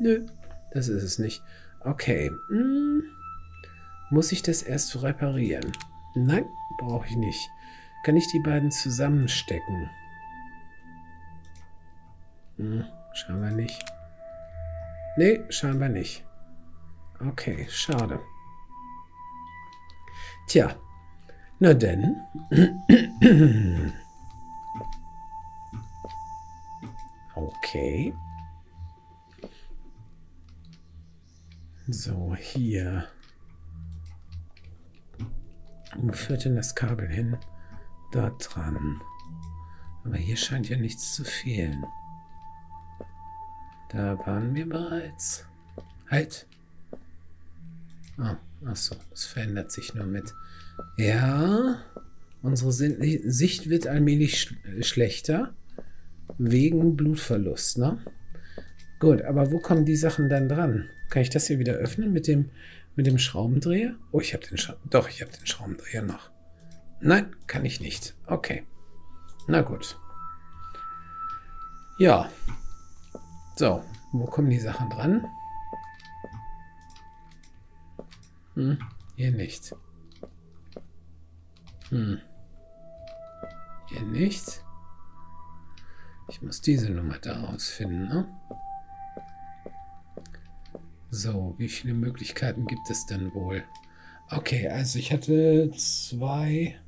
Nö, das ist es nicht. Okay. Hm. Muss ich das erst reparieren? Nein, brauche ich nicht. Kann ich die beiden zusammenstecken? Hm, scheinbar nicht. Nee, scheinbar nicht. Okay, schade. Tja, na denn. Okay. So, hier. Wo führt denn das Kabel hin? Da dran. Aber hier scheint ja nichts zu fehlen. Da waren wir bereits. Halt! Ah, achso, es verändert sich nur mit. Ja, unsere Sicht wird allmählich sch- schlechter. Wegen Blutverlust, ne? Gut, aber wo kommen die Sachen dann dran? Kann ich das hier wieder öffnen mit dem, mit dem Schraubendreher? Oh, ich habe den Schraubendreher. Doch, ich habe den Schraubendreher noch. Nein, kann ich nicht. Okay. Na gut. Ja. So, wo kommen die Sachen dran? Hm, hier nicht. Hm. Hier nicht. Ich muss diese Nummer da rausfinden, ne? So, wie viele Möglichkeiten gibt es denn wohl? Okay, also ich hatte zwei.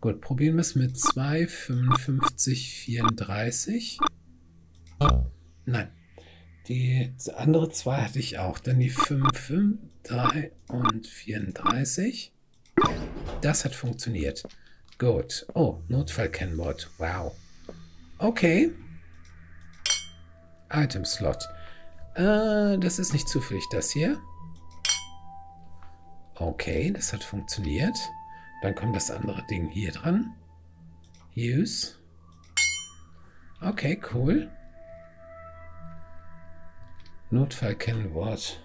Gut, probieren wir es mit zwei, fünfundfünfzig, vierunddreißig. Nein, die andere zwei hatte ich auch. Dann die fünf, fünf, drei und vierunddreißig. Das hat funktioniert. Gut. Oh, Notfallkennwort. Wow. Okay. Item-Slot. Äh, das ist nicht zufällig, das hier. Okay, das hat funktioniert. Dann kommt das andere Ding hier dran. Use. Okay, cool. Notfallkennwort.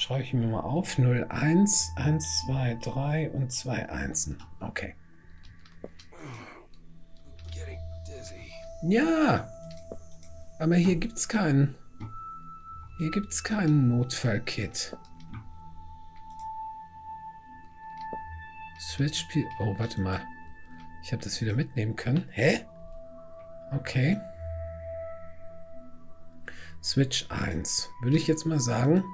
Schreibe ich mir mal auf. null eins, eins, zwei, drei und zwei Einsen. Okay. Ja, aber hier gibt's keinen. Hier gibt's keinen Notfallkit. Switchspiel. Oh, warte mal. Ich habe das wieder mitnehmen können. Hä? Okay. Switch eins. Würde ich jetzt mal sagen.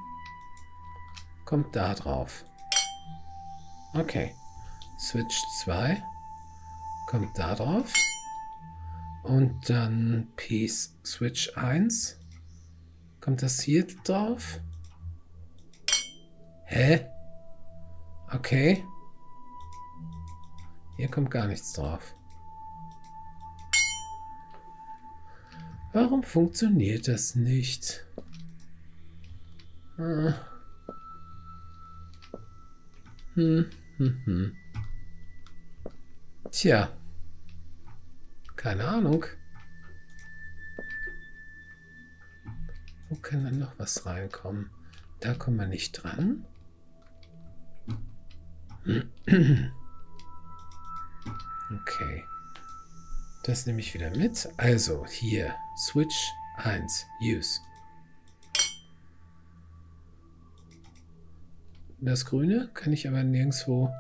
Kommt da drauf. Okay. Switch zwei. Kommt da drauf. Und dann Peace Switch eins. Kommt das hier drauf? Hä? Okay. Hier kommt gar nichts drauf. Warum funktioniert das nicht? Hm, hm, hm. Tja. Keine Ahnung. Wo kann dann noch was reinkommen? Da kommen wir nicht dran. Okay. Das nehme ich wieder mit. Also hier. Switch eins. Use. Das Grüne kann ich aber nirgendwo...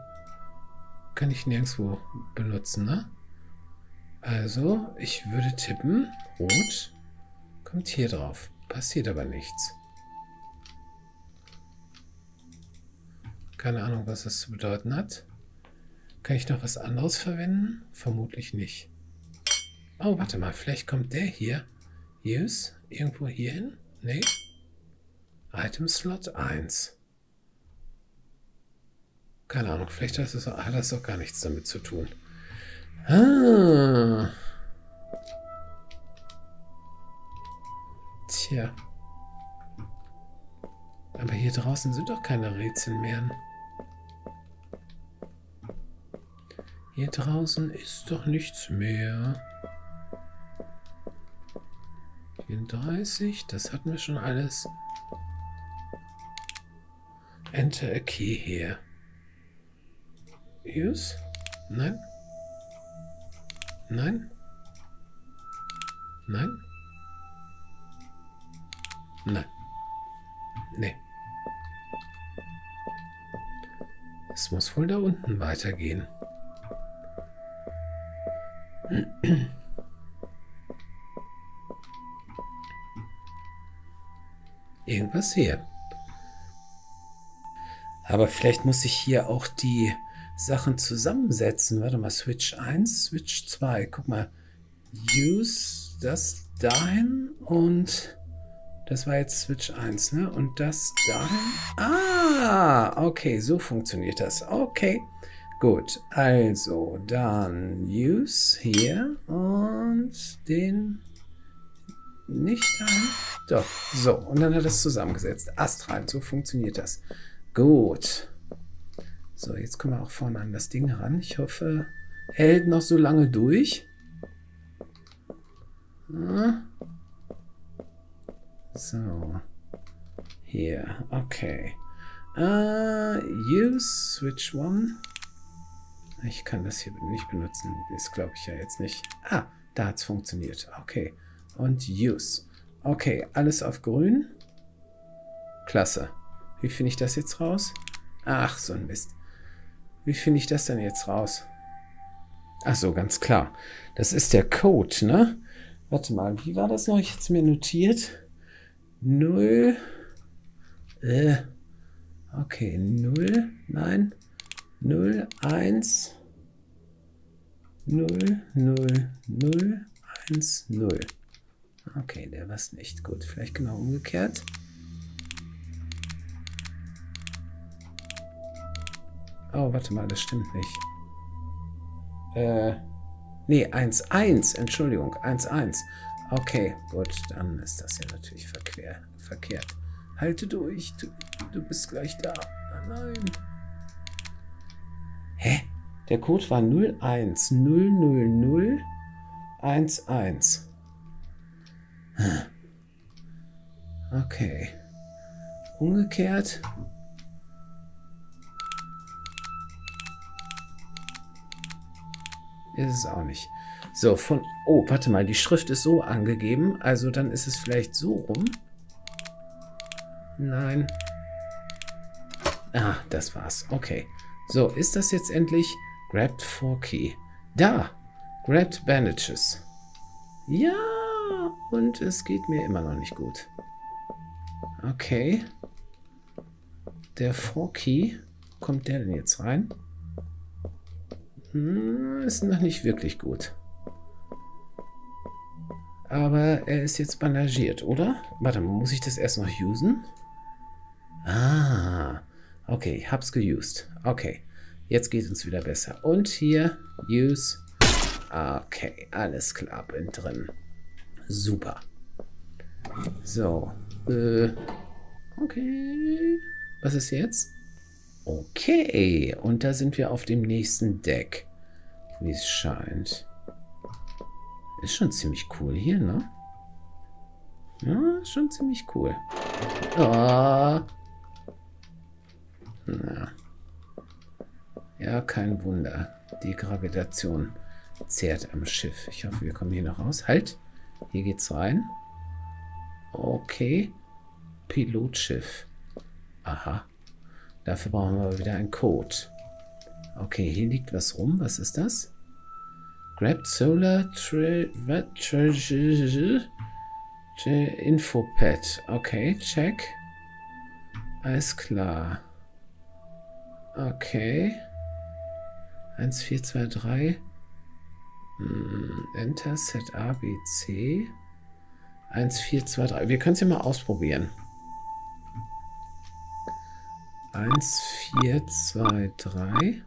Kann ich nirgendwo benutzen, ne? Also, ich würde tippen, rot kommt hier drauf. Passiert aber nichts. Keine Ahnung, was das zu bedeuten hat. Kann ich noch was anderes verwenden? Vermutlich nicht. Oh, warte mal, vielleicht kommt der hier. Use, irgendwo hier hin? Nee. Item Slot eins. Keine Ahnung, vielleicht hat das, hat das auch gar nichts damit zu tun. Ah. Tja. Aber hier draußen sind doch keine Rätsel mehr. Hier draußen ist doch nichts mehr. vierunddreißig, das hatten wir schon alles. Enter a key here. Use? Nein? Nein? Nein? Nein. Nee. Es muss wohl da unten weitergehen. Irgendwas hier. Aber vielleicht muss ich hier auch die Sachen zusammensetzen. Warte mal, Switch eins, Switch zwei. Guck mal, use das dahin und das war jetzt Switch eins, ne? Und das dahin. Ah, okay, so funktioniert das. Okay, gut. Also, dann use hier und den nicht dahin. Doch, so. Und dann hat das zusammengesetzt. Astral, so funktioniert das. Gut. So, jetzt kommen wir auch vorne an das Ding ran. Ich hoffe, hält noch so lange durch. So. Hier, okay. Uh, use Switch eins. Ich kann das hier nicht benutzen. Das glaube ich ja jetzt nicht. Ah, da hat es funktioniert. Okay. Und Use. Okay, alles auf grün. Klasse. Wie finde ich das jetzt raus? Ach, so ein Mist. Wie finde ich das denn jetzt raus? Ach so, ganz klar. Das ist der Code, ne? Warte mal, wie war das noch? Ich habe es mir notiert. null. Äh. Okay, null. Nein. null, eins, null, null, null, eins, null. Okay, der war's nicht. Gut, vielleicht genau umgekehrt. Oh, warte mal, das stimmt nicht. Äh, nee, eins, eins, Entschuldigung, eins, eins. Okay, gut, dann ist das ja natürlich verquer, verkehrt. Halte durch, du, du bist gleich da. Oh, nein. Hä? Der Code war null eins null null null eins eins. Okay. umgekehrt. Ist es auch nicht. So, von... Oh, warte mal, die Schrift ist so angegeben. Also dann ist es vielleicht so rum. Nein. Ah, das war's. Okay. So, ist das jetzt endlich... Grabbed for Key. Da! Grabbed Bandages. Ja! Und es geht mir immer noch nicht gut. Okay. Der for Key. Kommt der denn jetzt rein? Hm, ist noch nicht wirklich gut. Aber er ist jetzt bandagiert, oder? Warte, muss ich das erst noch usen? Ah. Okay, hab's geused. Okay. Jetzt geht uns wieder besser. Und hier, use. Okay, alles klar, bin drin. Super. So. Äh, okay. Was ist jetzt? Okay. Und da sind wir auf dem nächsten Deck. Wie es scheint. Ist schon ziemlich cool hier, ne? Ja, ist schon ziemlich cool. Oh. Na. Ja, kein Wunder. Die Gravitation zehrt am Schiff. Ich hoffe, wir kommen hier noch raus. Halt. Hier geht's rein. Okay. Pilotschiff. Aha. Dafür brauchen wir wieder einen Code. Okay, hier liegt was rum. Was ist das? Grabbed Solar Treasure Infopad. Okay, check. Alles klar. Okay. eins vier zwei drei. Hm, Enter, Set A, B, C. eins vier zwei drei. Wir können es ja mal ausprobieren. eins vier zwei drei.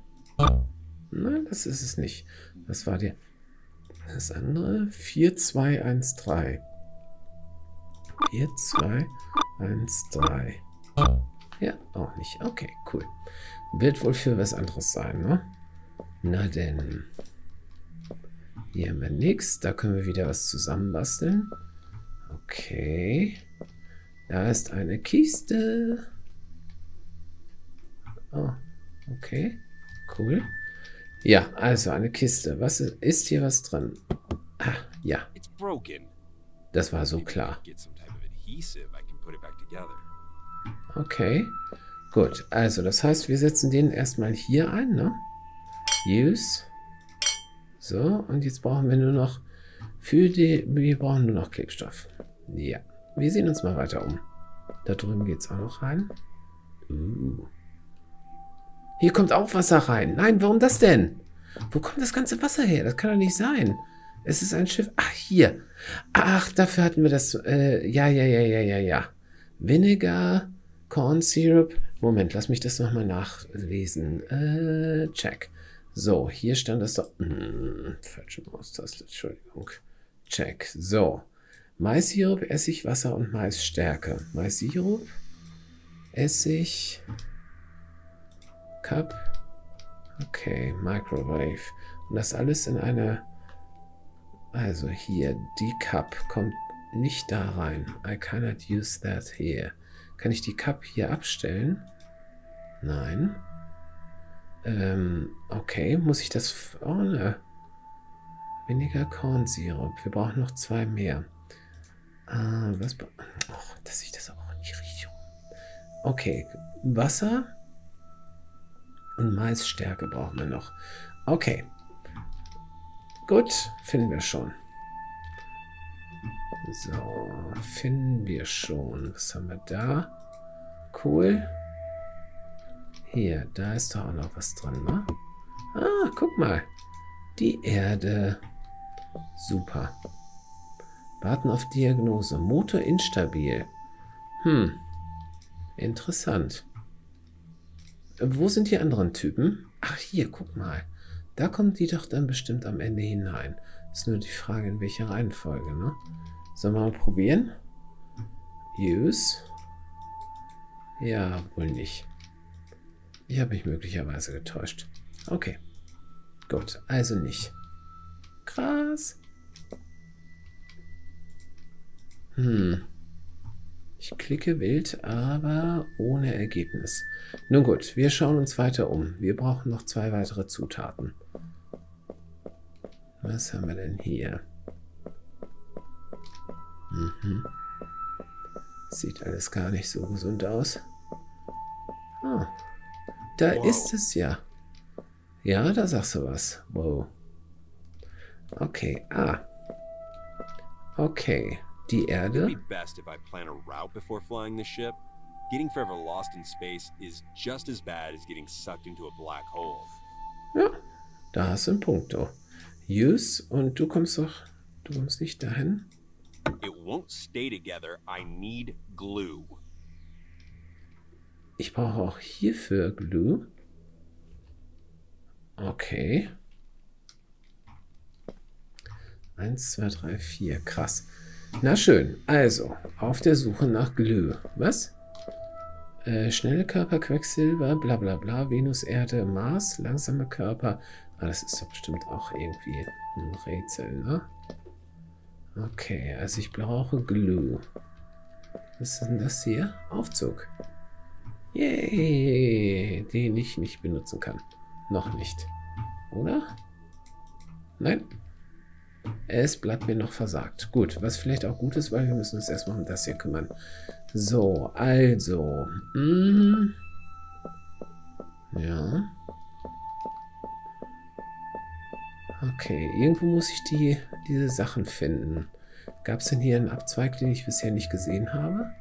Nein, das ist es nicht. Das war der. Das andere. vier zwei eins drei. vier zwei eins drei. Ja, auch nicht. Okay, cool. Wird wohl für was anderes sein, ne? Na denn. Hier haben wir nichts. Da können wir wieder was zusammenbasteln. Okay. Da ist eine Kiste. Oh, okay. Cool. Ja, also eine Kiste. Was ist, ist hier was drin? Ah, ja. Das war so klar. Okay. Gut. Also, das heißt, wir setzen den erstmal hier ein, ne? Use. So, und jetzt brauchen wir nur noch für die, wir brauchen nur noch Klebstoff. Ja, wir sehen uns mal weiter um. Da drüben geht es auch noch rein. Uh. Hier kommt auch Wasser rein. Nein, warum das denn? Wo kommt das ganze Wasser her? Das kann doch nicht sein. Es ist ein Schiff. Ach, hier. Ach, dafür hatten wir das. Äh, ja, ja, ja, ja, ja, ja. Vinegar, Corn Syrup. Moment, lass mich das nochmal nachlesen. Äh, check. So, hier stand das doch... Mh, falsche Maustaste, Entschuldigung. Check. So. Mais-Sirup, Essig, Wasser und Maisstärke. Mais-Sirup, Essig, Cup. Okay, Microwave. Und das alles in eine... Also hier, die Cup kommt nicht da rein. I cannot use that here. Kann ich die Cup hier abstellen? Nein. Ähm, okay, muss ich das vorne? Weniger Kornsirup. Wir brauchen noch zwei mehr. Ah, was? Och, dass ich das auch nicht richtig. Okay, Wasser und Maisstärke brauchen wir noch. Okay. Gut, finden wir schon. So, finden wir schon. Was haben wir da? Cool. Hier, da ist doch auch noch was drin, ne? Ah, guck mal. Die Erde. Super. Warten auf Diagnose. Motor instabil. Hm. Interessant. Wo sind die anderen Typen? Ach, hier, guck mal. Da kommen die doch dann bestimmt am Ende hinein. Ist nur die Frage, in welcher Reihenfolge, ne? Sollen wir mal probieren? Use. Ja, wohl nicht. Ich habe mich möglicherweise getäuscht. Okay. Gut, also nicht. Krass. Hm. Ich Ich klicke wild, aber ohne Ergebnis. Nun gut, wir schauen uns weiter um. Wir brauchen noch zwei weitere Zutaten. Was haben wir denn hier? Mhm. Sieht alles gar nicht so gesund aus. Ah, da wow. ist es ja. Ja, da sagst du was. Wow. Okay, ah. Okay, die Erde. Ja, da hast du einen Punkt, oh. Use, und du kommst doch... Du kommst nicht dahin. Ich brauche auch hierfür Glue. Okay. eins, zwei, drei, vier. Krass. Na schön. Also, auf der Suche nach Glue. Was? Äh, schnelle Körper, Quecksilber, bla bla bla, Venus, Erde, Mars, langsame Körper. Ah, das ist doch bestimmt auch irgendwie ein Rätsel, ne? Okay, also ich brauche Glue. Was ist denn das hier? Aufzug. Yay, den ich nicht benutzen kann. Noch nicht. Oder? Nein. Es bleibt mir noch versagt. Gut, was vielleicht auch gut ist, weil wir müssen uns erstmal um das hier kümmern. So, also. Mm, ja. Okay, irgendwo muss ich die, diese Sachen finden. Gab es denn hier einen Abzweig, den ich bisher nicht gesehen habe?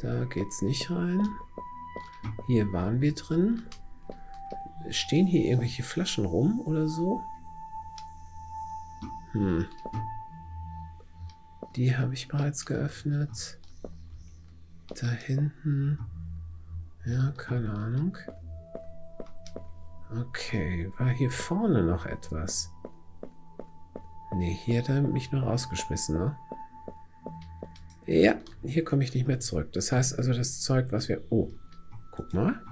Da geht's nicht rein. Hier waren wir drin. Stehen hier irgendwelche Flaschen rum oder so? Hm. Die habe ich bereits geöffnet. Da hinten. Ja, keine Ahnung. Okay, war hier vorne noch etwas? Ne, hier hat er mich noch rausgeschmissen, ne? Ja, hier komme ich nicht mehr zurück. Das heißt also, das Zeug, was wir... Oh, guck mal.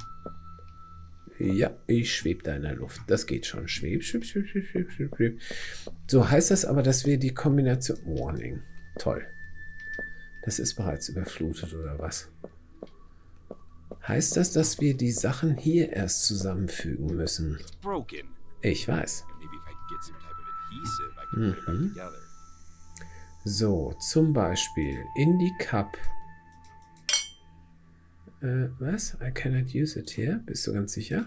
Ja, ich schwebe da in der Luft. Das geht schon. Schweb, schweb, schweb, schweb, schweb, schweb. So heißt das aber, dass wir die Kombination... Warning. Toll. Das ist bereits überflutet, oder was? Heißt das, dass wir die Sachen hier erst zusammenfügen müssen? Ich weiß. Mhm. So, zum Beispiel in die Cup. Äh, was? I cannot use it here. Bist du ganz sicher?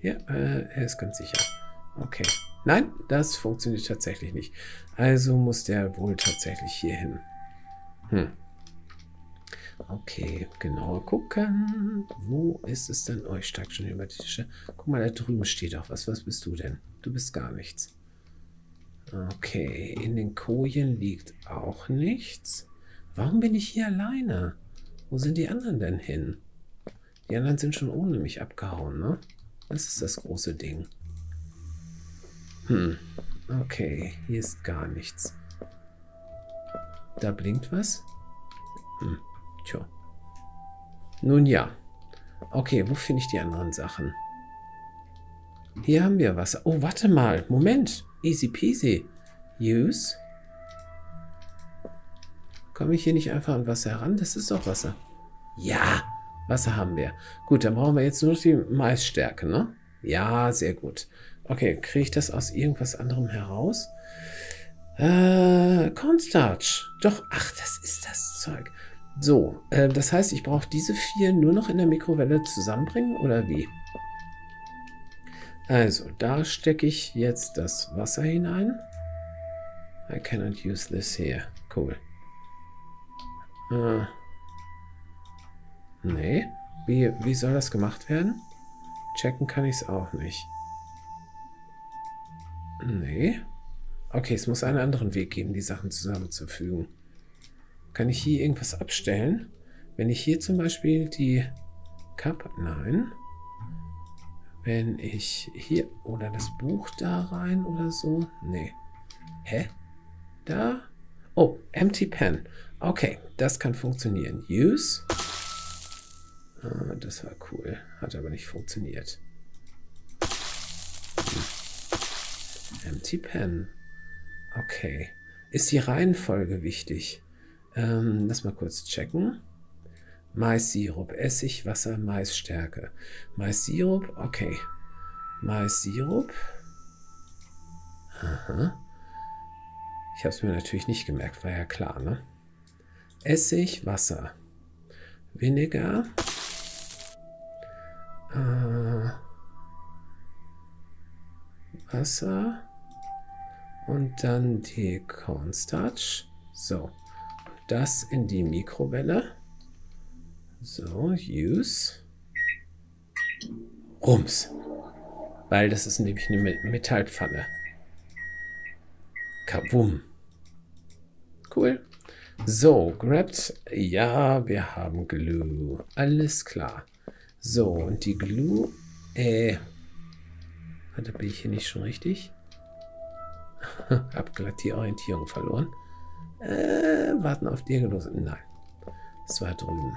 Ja, äh, er ist ganz sicher. Okay. Nein, das funktioniert tatsächlich nicht. Also muss der wohl tatsächlich hier hin. Hm. Okay, genauer gucken. Wo ist es denn? Oh, ich steig schon über die Tische. Guck mal, da drüben steht auch was. Was bist du denn? Du bist gar nichts. Okay, in den Kojen liegt auch nichts. Warum bin ich hier alleine? Wo sind die anderen denn hin? Die anderen sind schon ohne mich abgehauen, ne? Das ist das große Ding. Hm, okay, hier ist gar nichts. Da blinkt was? Hm. Tja. Nun ja. Okay, wo finde ich die anderen Sachen? Hier haben wir was. Oh, warte mal. Moment. Easy peasy. Use. Komme ich hier nicht einfach an Wasser heran? Das ist doch Wasser. Ja, Wasser haben wir. Gut, dann brauchen wir jetzt nur die Maisstärke, ne? Ja, sehr gut. Okay, kriege ich das aus irgendwas anderem heraus? Äh, Cornstarch. Doch, ach, das ist das Zeug. So, äh, das heißt, ich brauche diese vier nur noch in der Mikrowelle zusammenbringen, oder wie? Also, da stecke ich jetzt das Wasser hinein. I cannot use this here. Cool. Äh, nee. Wie, wie soll das gemacht werden? Checken kann ich es auch nicht. Nee. Okay, es muss einen anderen Weg geben, die Sachen zusammenzufügen. Kann ich hier irgendwas abstellen? Wenn ich hier zum Beispiel die Cup... Nein. Wenn ich hier... Oder das Buch da rein oder so? Nee. Hä? Da? Oh, Empty Pen. Okay, das kann funktionieren. Use. Ah, das war cool. Hat aber nicht funktioniert. Hm. Empty Pen. Okay. Ist die Reihenfolge wichtig? Ähm, lass mal kurz checken. Mais-Sirup, Essig, Wasser, Maisstärke. Mais-Sirup, okay. Mais-Sirup. Aha. Ich habe es mir natürlich nicht gemerkt, war ja klar, ne? Essig, Wasser. Vinegar. Äh, Wasser. Und dann die Cornstarch. So. Das in die Mikrowelle. So, use. Rums. Weil das ist nämlich eine Metallpfanne. Kabum. Cool. So, grabbed. Ja, wir haben Glue. Alles klar. So, und die Glue. Äh. Warte, bin ich hier nicht schon richtig? Hab glatt die Orientierung verloren. Äh, warten auf dir gelos. Nein. Das war drüben.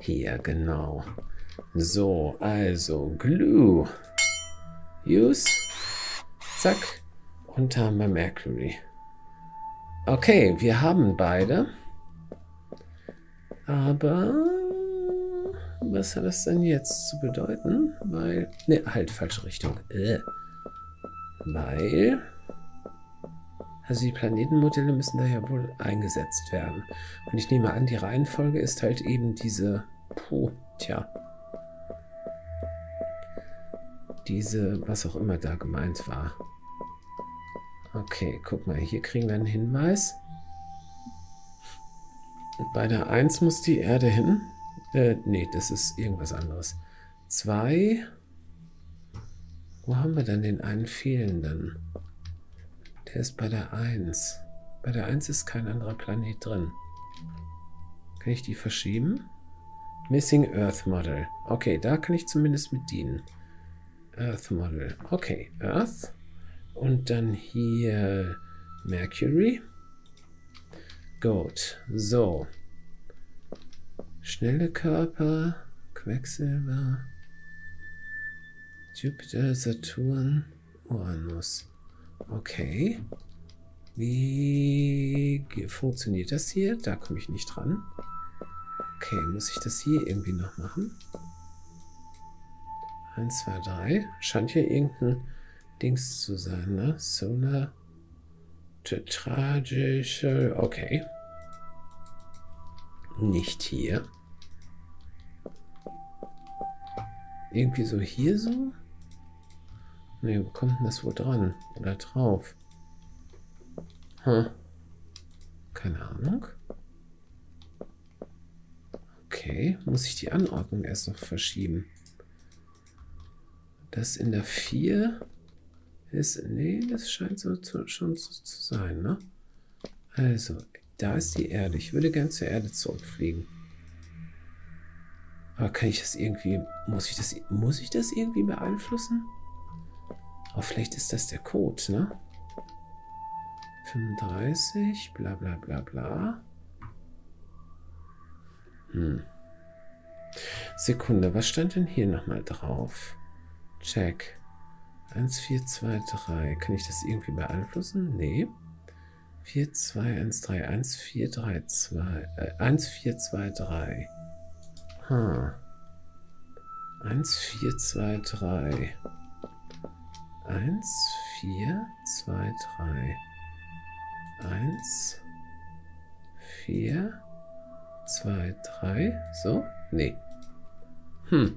Hier, genau. So, also Glue. Use. Zack. Und haben wir Mercury. Okay, wir haben beide. Aber was hat das denn jetzt zu bedeuten? Weil. Ne, halt, falsche Richtung. Äh. Weil. Also die Planetenmodelle müssen da ja wohl eingesetzt werden. Und ich nehme an, die Reihenfolge ist halt eben diese. Puh, tja. Diese, was auch immer da gemeint war. Okay, guck mal, hier kriegen wir einen Hinweis. Bei der eins muss die Erde hin. Äh, nee, das ist irgendwas anderes. zwei. Wo haben wir dann den einen fehlenden? Der ist bei der eins. Bei der eins ist kein anderer Planet drin. Kann ich die verschieben? Missing Earth Model. Okay, da kann ich zumindest mit dienen. Earth Model. Okay, Earth. Und dann hier Mercury. Gold. So. Schnelle Körper. Quecksilber. Jupiter, Saturn, Uranus. Okay. Wie funktioniert das hier? Da komme ich nicht dran. Okay, muss ich das hier irgendwie noch machen? eins, zwei, drei. Scheint hier irgendein Dings zu sein, ne? Solar Tetragische. Okay. Nicht hier. Irgendwie so hier so? Ne, wo kommt denn das wohl dran? Oder drauf? Hm. Keine Ahnung. Okay, muss ich die Anordnung erst noch verschieben? Das in der vier ist. Nee, das scheint so zu, schon so zu sein, ne? Also, da ist die Erde. Ich würde gern zur Erde zurückfliegen. Aber kann ich das irgendwie. Muss ich das, muss ich das irgendwie beeinflussen? Oh, vielleicht ist das der Code, ne? fünfunddreißig, bla bla bla bla. Hm. Sekunde, was stand denn hier nochmal drauf? Check. eins, vier, zwei, drei. Kann ich das irgendwie beeinflussen? Nee. vier, zwei, eins, drei. eins, vier, drei, zwei. Äh, eins, vier, zwei, drei. Hm. eins, vier, zwei, drei. eins, vier, zwei, drei. eins, vier, zwei, drei. So? Nee. Hm.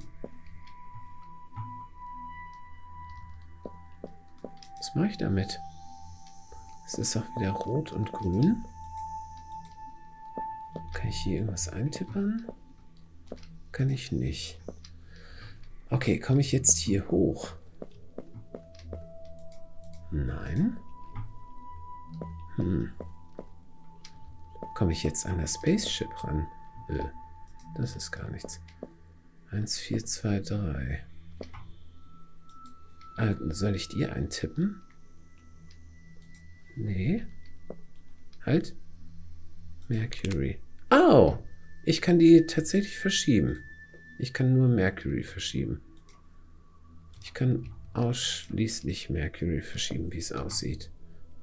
Was mache ich damit? Es ist auch wieder rot und grün. Kann ich hier irgendwas eintippern? Kann ich nicht. Okay, komme ich jetzt hier hoch? Nein. Hm. Komme ich jetzt an das Spaceship ran? Das ist gar nichts. eins, vier, zwei, drei. Ah, soll ich dir eintippen? Nee. Halt. Mercury. Au! Ich kann die tatsächlich verschieben. Ich kann nur Mercury verschieben. Ich kann ausschließlich Mercury verschieben, wie es aussieht.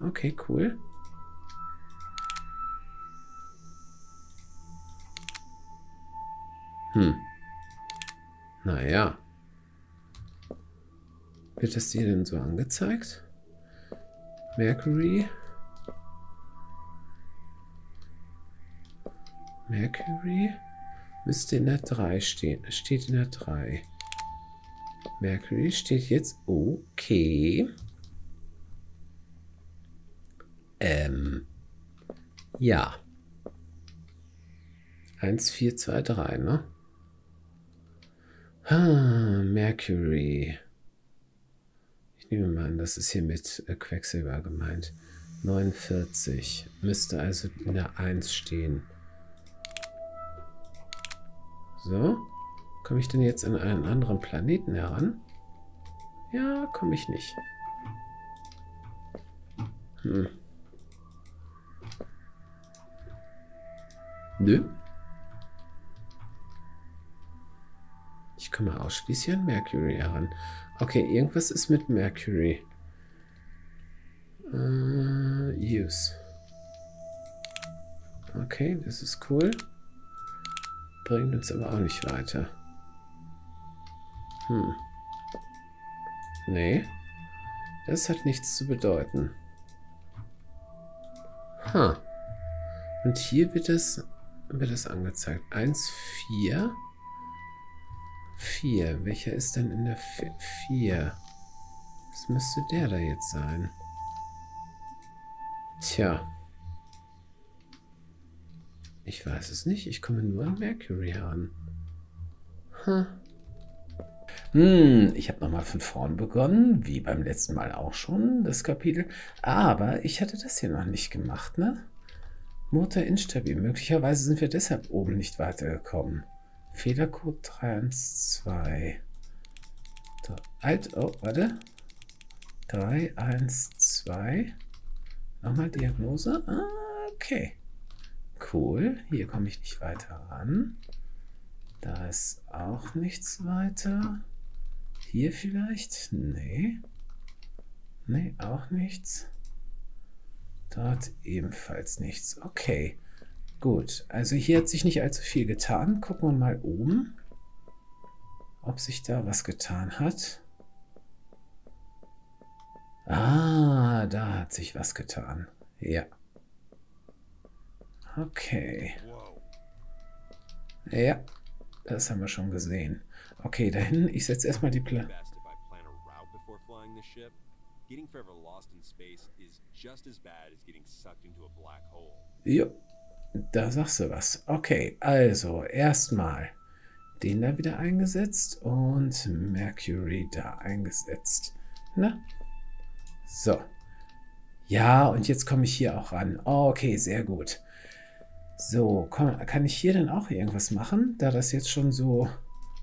Okay, cool. Hm. Naja. Wird das dir denn so angezeigt? Mercury. Mercury. Müsste in der drei stehen. Steht in der drei. Mercury steht jetzt. Okay. Ähm. Ja. eins, vier, zwei, drei, ne? Ah, Mercury. Ich nehme mal an, das ist hier mit äh, Quecksilber gemeint. neunundvierzig. Müsste also in der eins stehen. So. Komme ich denn jetzt an einen anderen Planeten heran? Ja, komme ich nicht. Hm. Nö. Ich komme ausschließlich an Mercury heran. Okay, irgendwas ist mit Mercury. Uh, use. Okay, das ist cool. Bringt uns aber auch nicht weiter. Hm. Nee. Das hat nichts zu bedeuten. Ha. Huh. Und hier wird das, wird das angezeigt. eins, vier... vier. Welcher ist denn in der vier? Was müsste der da jetzt sein? Tja. Ich weiß es nicht. Ich komme nur an Mercury heran. Huh. Hm, ich habe nochmal von vorn begonnen, wie beim letzten Mal auch schon, das Kapitel. Aber ich hatte das hier noch nicht gemacht, ne? Motor instabil. Möglicherweise sind wir deshalb oben nicht weitergekommen. Fehlercode drei eins zwei. Alt, oh, warte. drei eins zwei. Nochmal Diagnose. Ah, okay. Cool. Hier komme ich nicht weiter ran. Da ist auch nichts weiter. Hier vielleicht? Nee. Nee, auch nichts. Dort ebenfalls nichts. Okay. Gut, also hier hat sich nicht allzu viel getan. Gucken wir mal oben, ob sich da was getan hat. Ah, da hat sich was getan. Ja. Okay. Ja, das haben wir schon gesehen. Okay, dahin, ich setze erstmal die Plan... Jo. Da sagst du was. Okay, also erstmal den da wieder eingesetzt und Mercury da eingesetzt. Na? So. Ja, und jetzt komme ich hier auch ran. Okay, sehr gut. So, komm, kann ich hier denn auch irgendwas machen? Da das jetzt schon so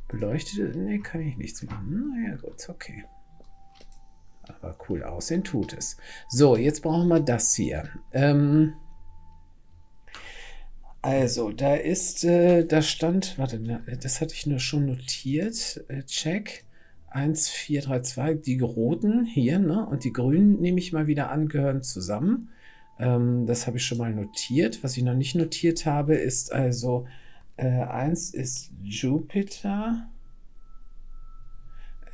beleuchtet ist, nee, kann ich nichts machen. Na ja, gut, okay. Aber cool aussehen tut es. So, jetzt brauchen wir das hier. Ähm... Also, da ist, äh, da stand, warte, das hatte ich nur schon notiert, äh, check, eins, vier, drei, zwei, die roten hier, ne, und die grünen, nehme ich mal wieder an, gehören zusammen, ähm, das habe ich schon mal notiert. Was ich noch nicht notiert habe, ist also, äh, eins ist Jupiter,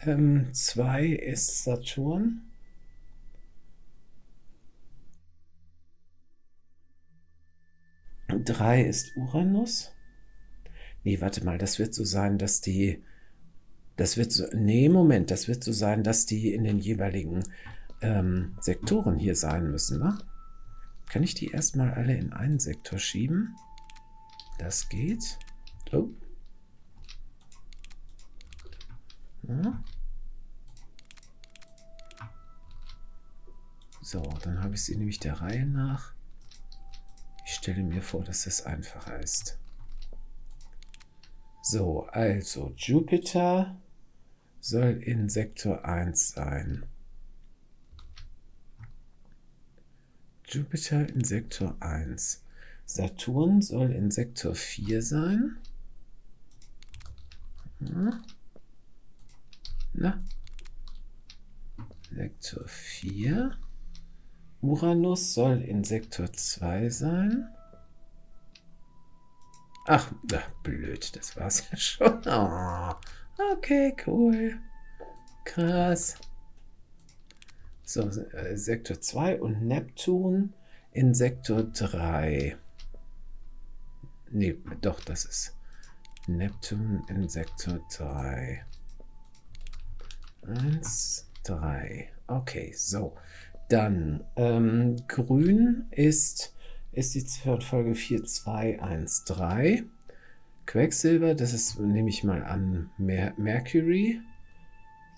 ähm, zwei ist Saturn. drei ist Uranus. Nee, warte mal, das wird so sein, dass die... Das wird so... Nee, Moment, das wird so sein, dass die in den jeweiligen ähm, Sektoren hier sein müssen, ne? Kann ich die erstmal alle in einen Sektor schieben? Das geht. Oh. Ja. So, dann habe ich sie nämlich der Reihe nach. Ich stelle mir vor, dass das einfacher ist. So, also Jupiter soll in Sektor eins sein. Jupiter in Sektor eins. Saturn soll in Sektor vier sein. Na? Sektor vier. Uranus soll in Sektor zwei sein. Ach, ach, blöd, das war's ja schon. Oh, okay, cool. Krass. So, äh, Sektor zwei und Neptun in Sektor drei. Nee, doch, das ist Neptun in Sektor drei. eins, drei. Okay, so. Dann, ähm, grün ist, ist die Folge vier zwei eins drei. Quecksilber, das ist, nehme ich mal an, Mer Mercury.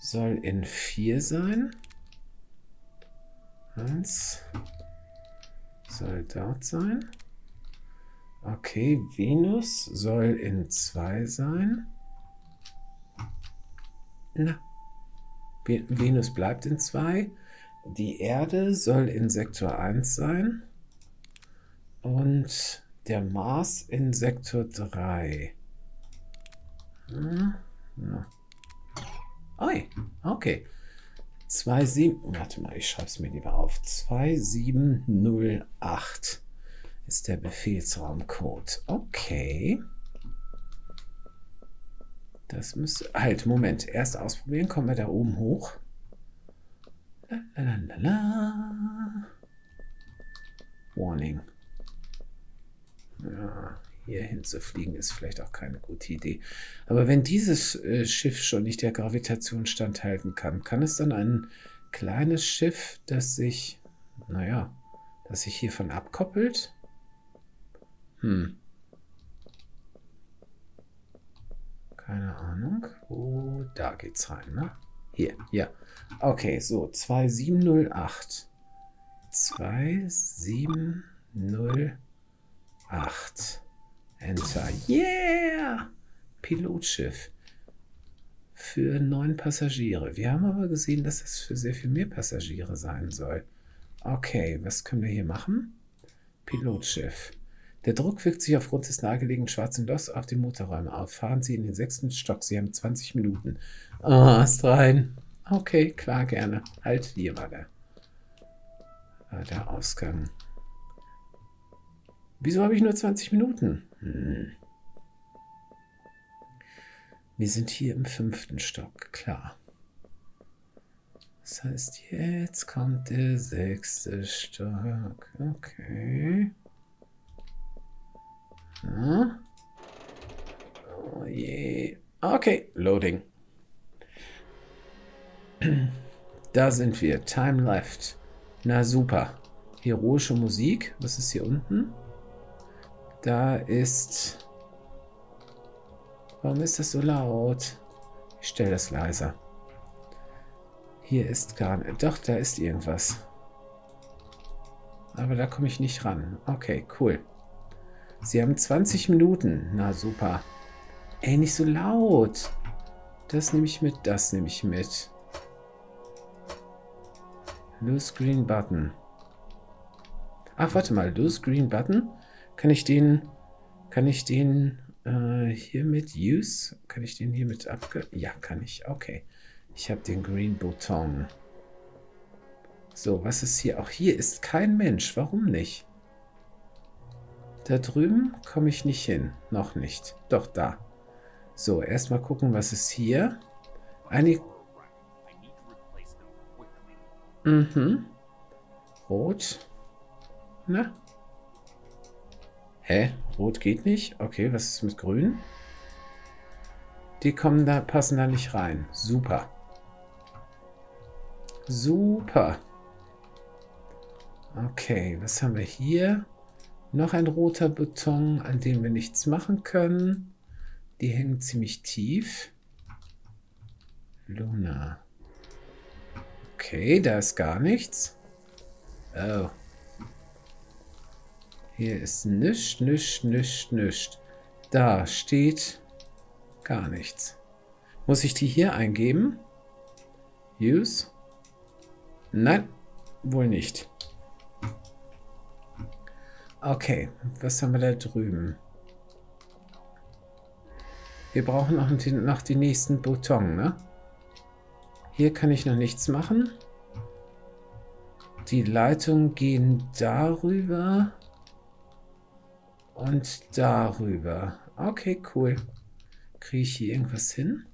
Soll in vier sein. eins. Soll dort sein. Okay, Venus soll in zwei sein. Na, Venus bleibt in zwei. Die Erde soll in Sektor eins sein. Und der Mars in Sektor drei. Hm, na. Oi, okay. zwei sieben, warte mal, ich schreibe es mir lieber auf. zwei sieben null acht ist der Befehlsraumcode. Okay. Das müsste. Halt, Moment. Erst ausprobieren. Kommen wir da oben hoch. Lalalala. Warning. Ja, hier hinzufliegen ist vielleicht auch keine gute Idee. Aber wenn dieses äh, Schiff schon nicht der Gravitation standhalten kann, kann es dann ein kleines Schiff, das sich, naja, das sich hiervon abkoppelt? Hm. Keine Ahnung. Oh, da geht's rein, ne? Hier, ja. Okay, so, zwei sieben null acht. zwei sieben null acht. Enter. Yeah! Pilotschiff. Für neun Passagiere. Wir haben aber gesehen, dass das für sehr viel mehr Passagiere sein soll. Okay, was können wir hier machen? Pilotschiff. Der Druck wirkt sich aufgrund des nahegelegenen schwarzen Lochs auf die Motorräume auf. Fahren Sie in den sechsten Stock. Sie haben zwanzig Minuten. Ah, oh, ist rein. Okay, klar, gerne. Halt, hier war der, war der Ausgang. Wieso habe ich nur zwanzig Minuten? Hm. Wir sind hier im fünften Stock, klar. Das heißt, jetzt kommt der sechste Stock. Okay. Ja. Oh je. Okay, Loading. Da sind wir. Time left. Na super. Heroische Musik. Was ist hier unten? Da ist... Warum ist das so laut? Ich stelle das leiser. Hier ist gar nicht... Doch, da ist irgendwas. Aber da komme ich nicht ran. Okay, cool. Sie haben zwanzig Minuten. Na super. Ey, nicht so laut. Das nehme ich mit, das nehme ich mit. Loose Green Button. Ach, warte mal. Loose Green Button. Kann ich den, kann ich den äh, hier mit use? Kann ich den hier mit abge... Ja, kann ich. Okay. Ich habe den Green Button. So, was ist hier? Auch hier ist kein Mensch. Warum nicht? Da drüben komme ich nicht hin. Noch nicht. Doch, da. So, erstmal gucken, was ist hier. Eine... Mhm. Rot. Na? Hä? Rot geht nicht? Okay, was ist mit Grün? Die kommen da, passen da nicht rein. Super. Super. Okay, was haben wir hier? Noch ein roter Beton, an dem wir nichts machen können. Die hängen ziemlich tief. Luna. Okay, da ist gar nichts. Oh. Hier ist nichts, nichts, nichts, nichts. Da steht gar nichts. Muss ich die hier eingeben? Use? Nein, wohl nicht. Okay, was haben wir da drüben? Wir brauchen noch den, noch den nächsten Button, ne? Hier kann ich noch nichts machen. Die Leitungen gehen darüber Und darüber. Okay, cool. Kriege ich hier irgendwas hin?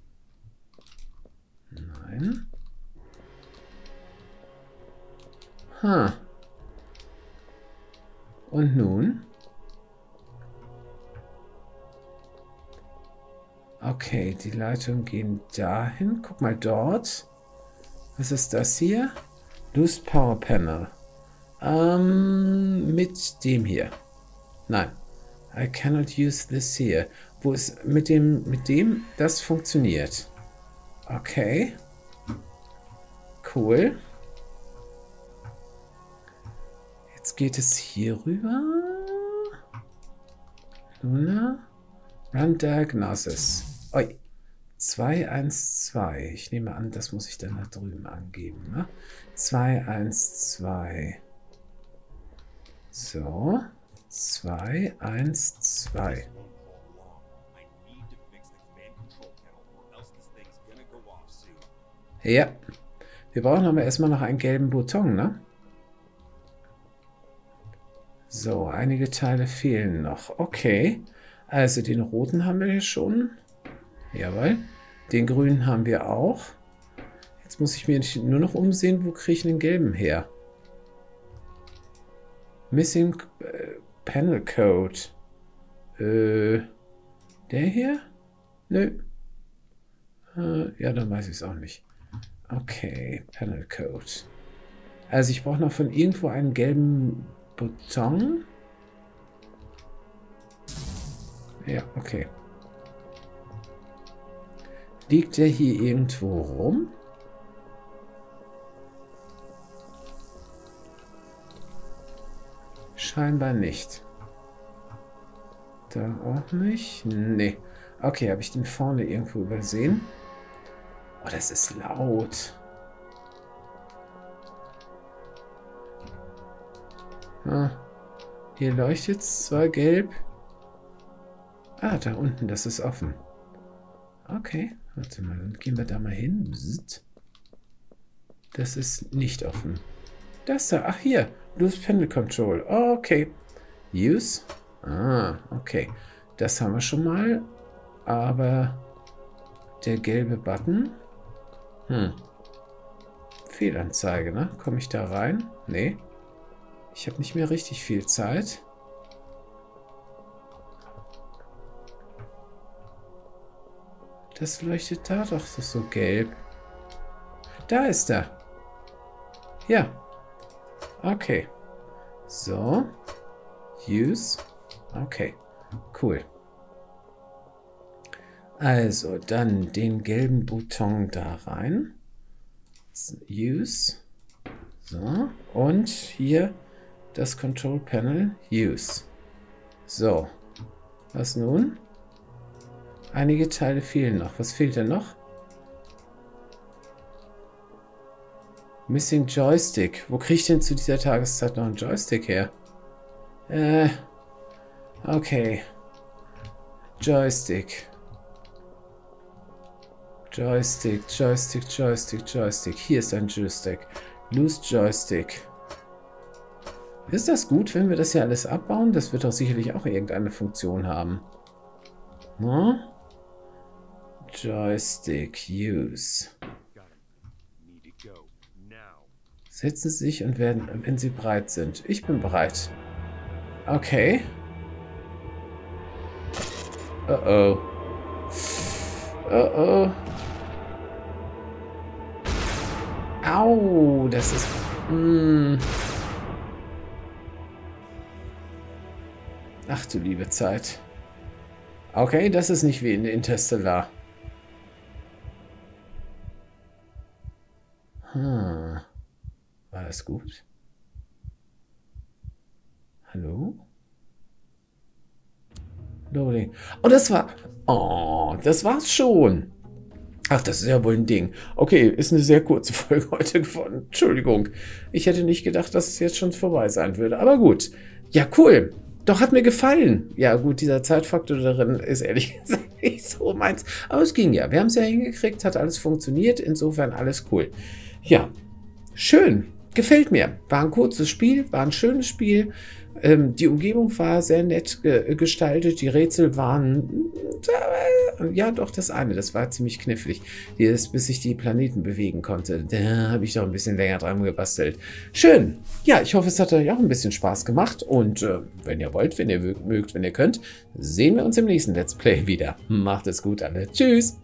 Nein. Ha. Und nun? Okay, die Leitungen gehen dahin. Guck mal dort. Was ist das hier? Loose Power Panel. Ähm, mit dem hier. Nein. I cannot use this here. Wo es mit dem, mit dem das funktioniert. Okay. Cool. Jetzt geht es hier rüber. Luna. Run Diagnosis. Oi. zwei eins zwei. Ich nehme an, das muss ich dann nach drüben angeben. Ne? zwei eins zwei. So. zwei eins zwei. Ja. Wir brauchen aber erstmal noch einen gelben Button, ne? So, einige Teile fehlen noch. Okay. Also den roten haben wir hier schon. Jawohl. Den grünen haben wir auch. Jetzt muss ich mir nur noch umsehen, wo kriege ich den gelben her? Missing äh, Panel Code. Äh, der hier? Nö. Äh, ja, dann weiß ich es auch nicht. Okay, Panel Code. Also ich brauche noch von irgendwo einen gelben Button. Ja, okay. Liegt der hier irgendwo rum? Scheinbar nicht. Da auch nicht. Nee. Okay, habe ich den vorne irgendwo übersehen? Oh, das ist laut. Ah, hier leuchtet es zwar gelb. Ah, da unten, das ist offen. Okay, warte mal, dann gehen wir da mal hin. Das ist nicht offen. Das da, ach hier, Loose Panel Control. Oh, okay. Use. Ah, okay. Das haben wir schon mal. Aber der gelbe Button. Hm. Fehlanzeige, ne? Komme ich da rein? Nee. Ich habe nicht mehr richtig viel Zeit. Das leuchtet da doch so gelb. Da ist er. Ja. Okay. So. Use. Okay. Cool. Also, dann den gelben Button da rein. Use. So. Und hier das Control Panel. Use. So. Was nun? Einige Teile fehlen noch. Was fehlt denn noch? Missing Joystick. Wo kriege ich denn zu dieser Tageszeit noch einen Joystick her? Äh. Okay. Joystick. Joystick, Joystick, Joystick, Joystick. Hier ist ein Joystick. Loose Joystick. Ist das gut, wenn wir das hier alles abbauen? Das wird doch sicherlich auch irgendeine Funktion haben. Hm? Joystick use. Setzen Sie sich und werden, wenn Sie bereit sind. Ich bin bereit. Okay. Oh oh. Oh oh. Au, das ist. Mm. Ach du liebe Zeit. Okay, das ist nicht wie in Interstellar. Hm. War das gut? Hallo? Loading. Oh, das war... Oh, das war's schon. Ach, das ist ja wohl ein Ding. Okay, ist eine sehr kurze Folge heute geworden. Entschuldigung. Ich hätte nicht gedacht, dass es jetzt schon vorbei sein würde. Aber gut. Ja, cool. Doch, hat mir gefallen. Ja gut, dieser Zeitfaktor darin ist ehrlich gesagt nicht so meins. Aber es ging ja. Wir haben es ja hingekriegt, hat alles funktioniert. Insofern alles cool. Ja, schön. Gefällt mir. War ein kurzes Spiel, war ein schönes Spiel. Ähm, die Umgebung war sehr nett ge gestaltet. Die Rätsel waren... Ja, doch, das eine. Das war ziemlich knifflig. Dieses, bis ich die Planeten bewegen konnte. Da habe ich doch ein bisschen länger dran gebastelt. Schön. Ja, ich hoffe, es hat euch auch ein bisschen Spaß gemacht. Und äh, wenn ihr wollt, wenn ihr mögt, wenn ihr könnt, sehen wir uns im nächsten Let's Play wieder. Macht es gut, alle. Tschüss.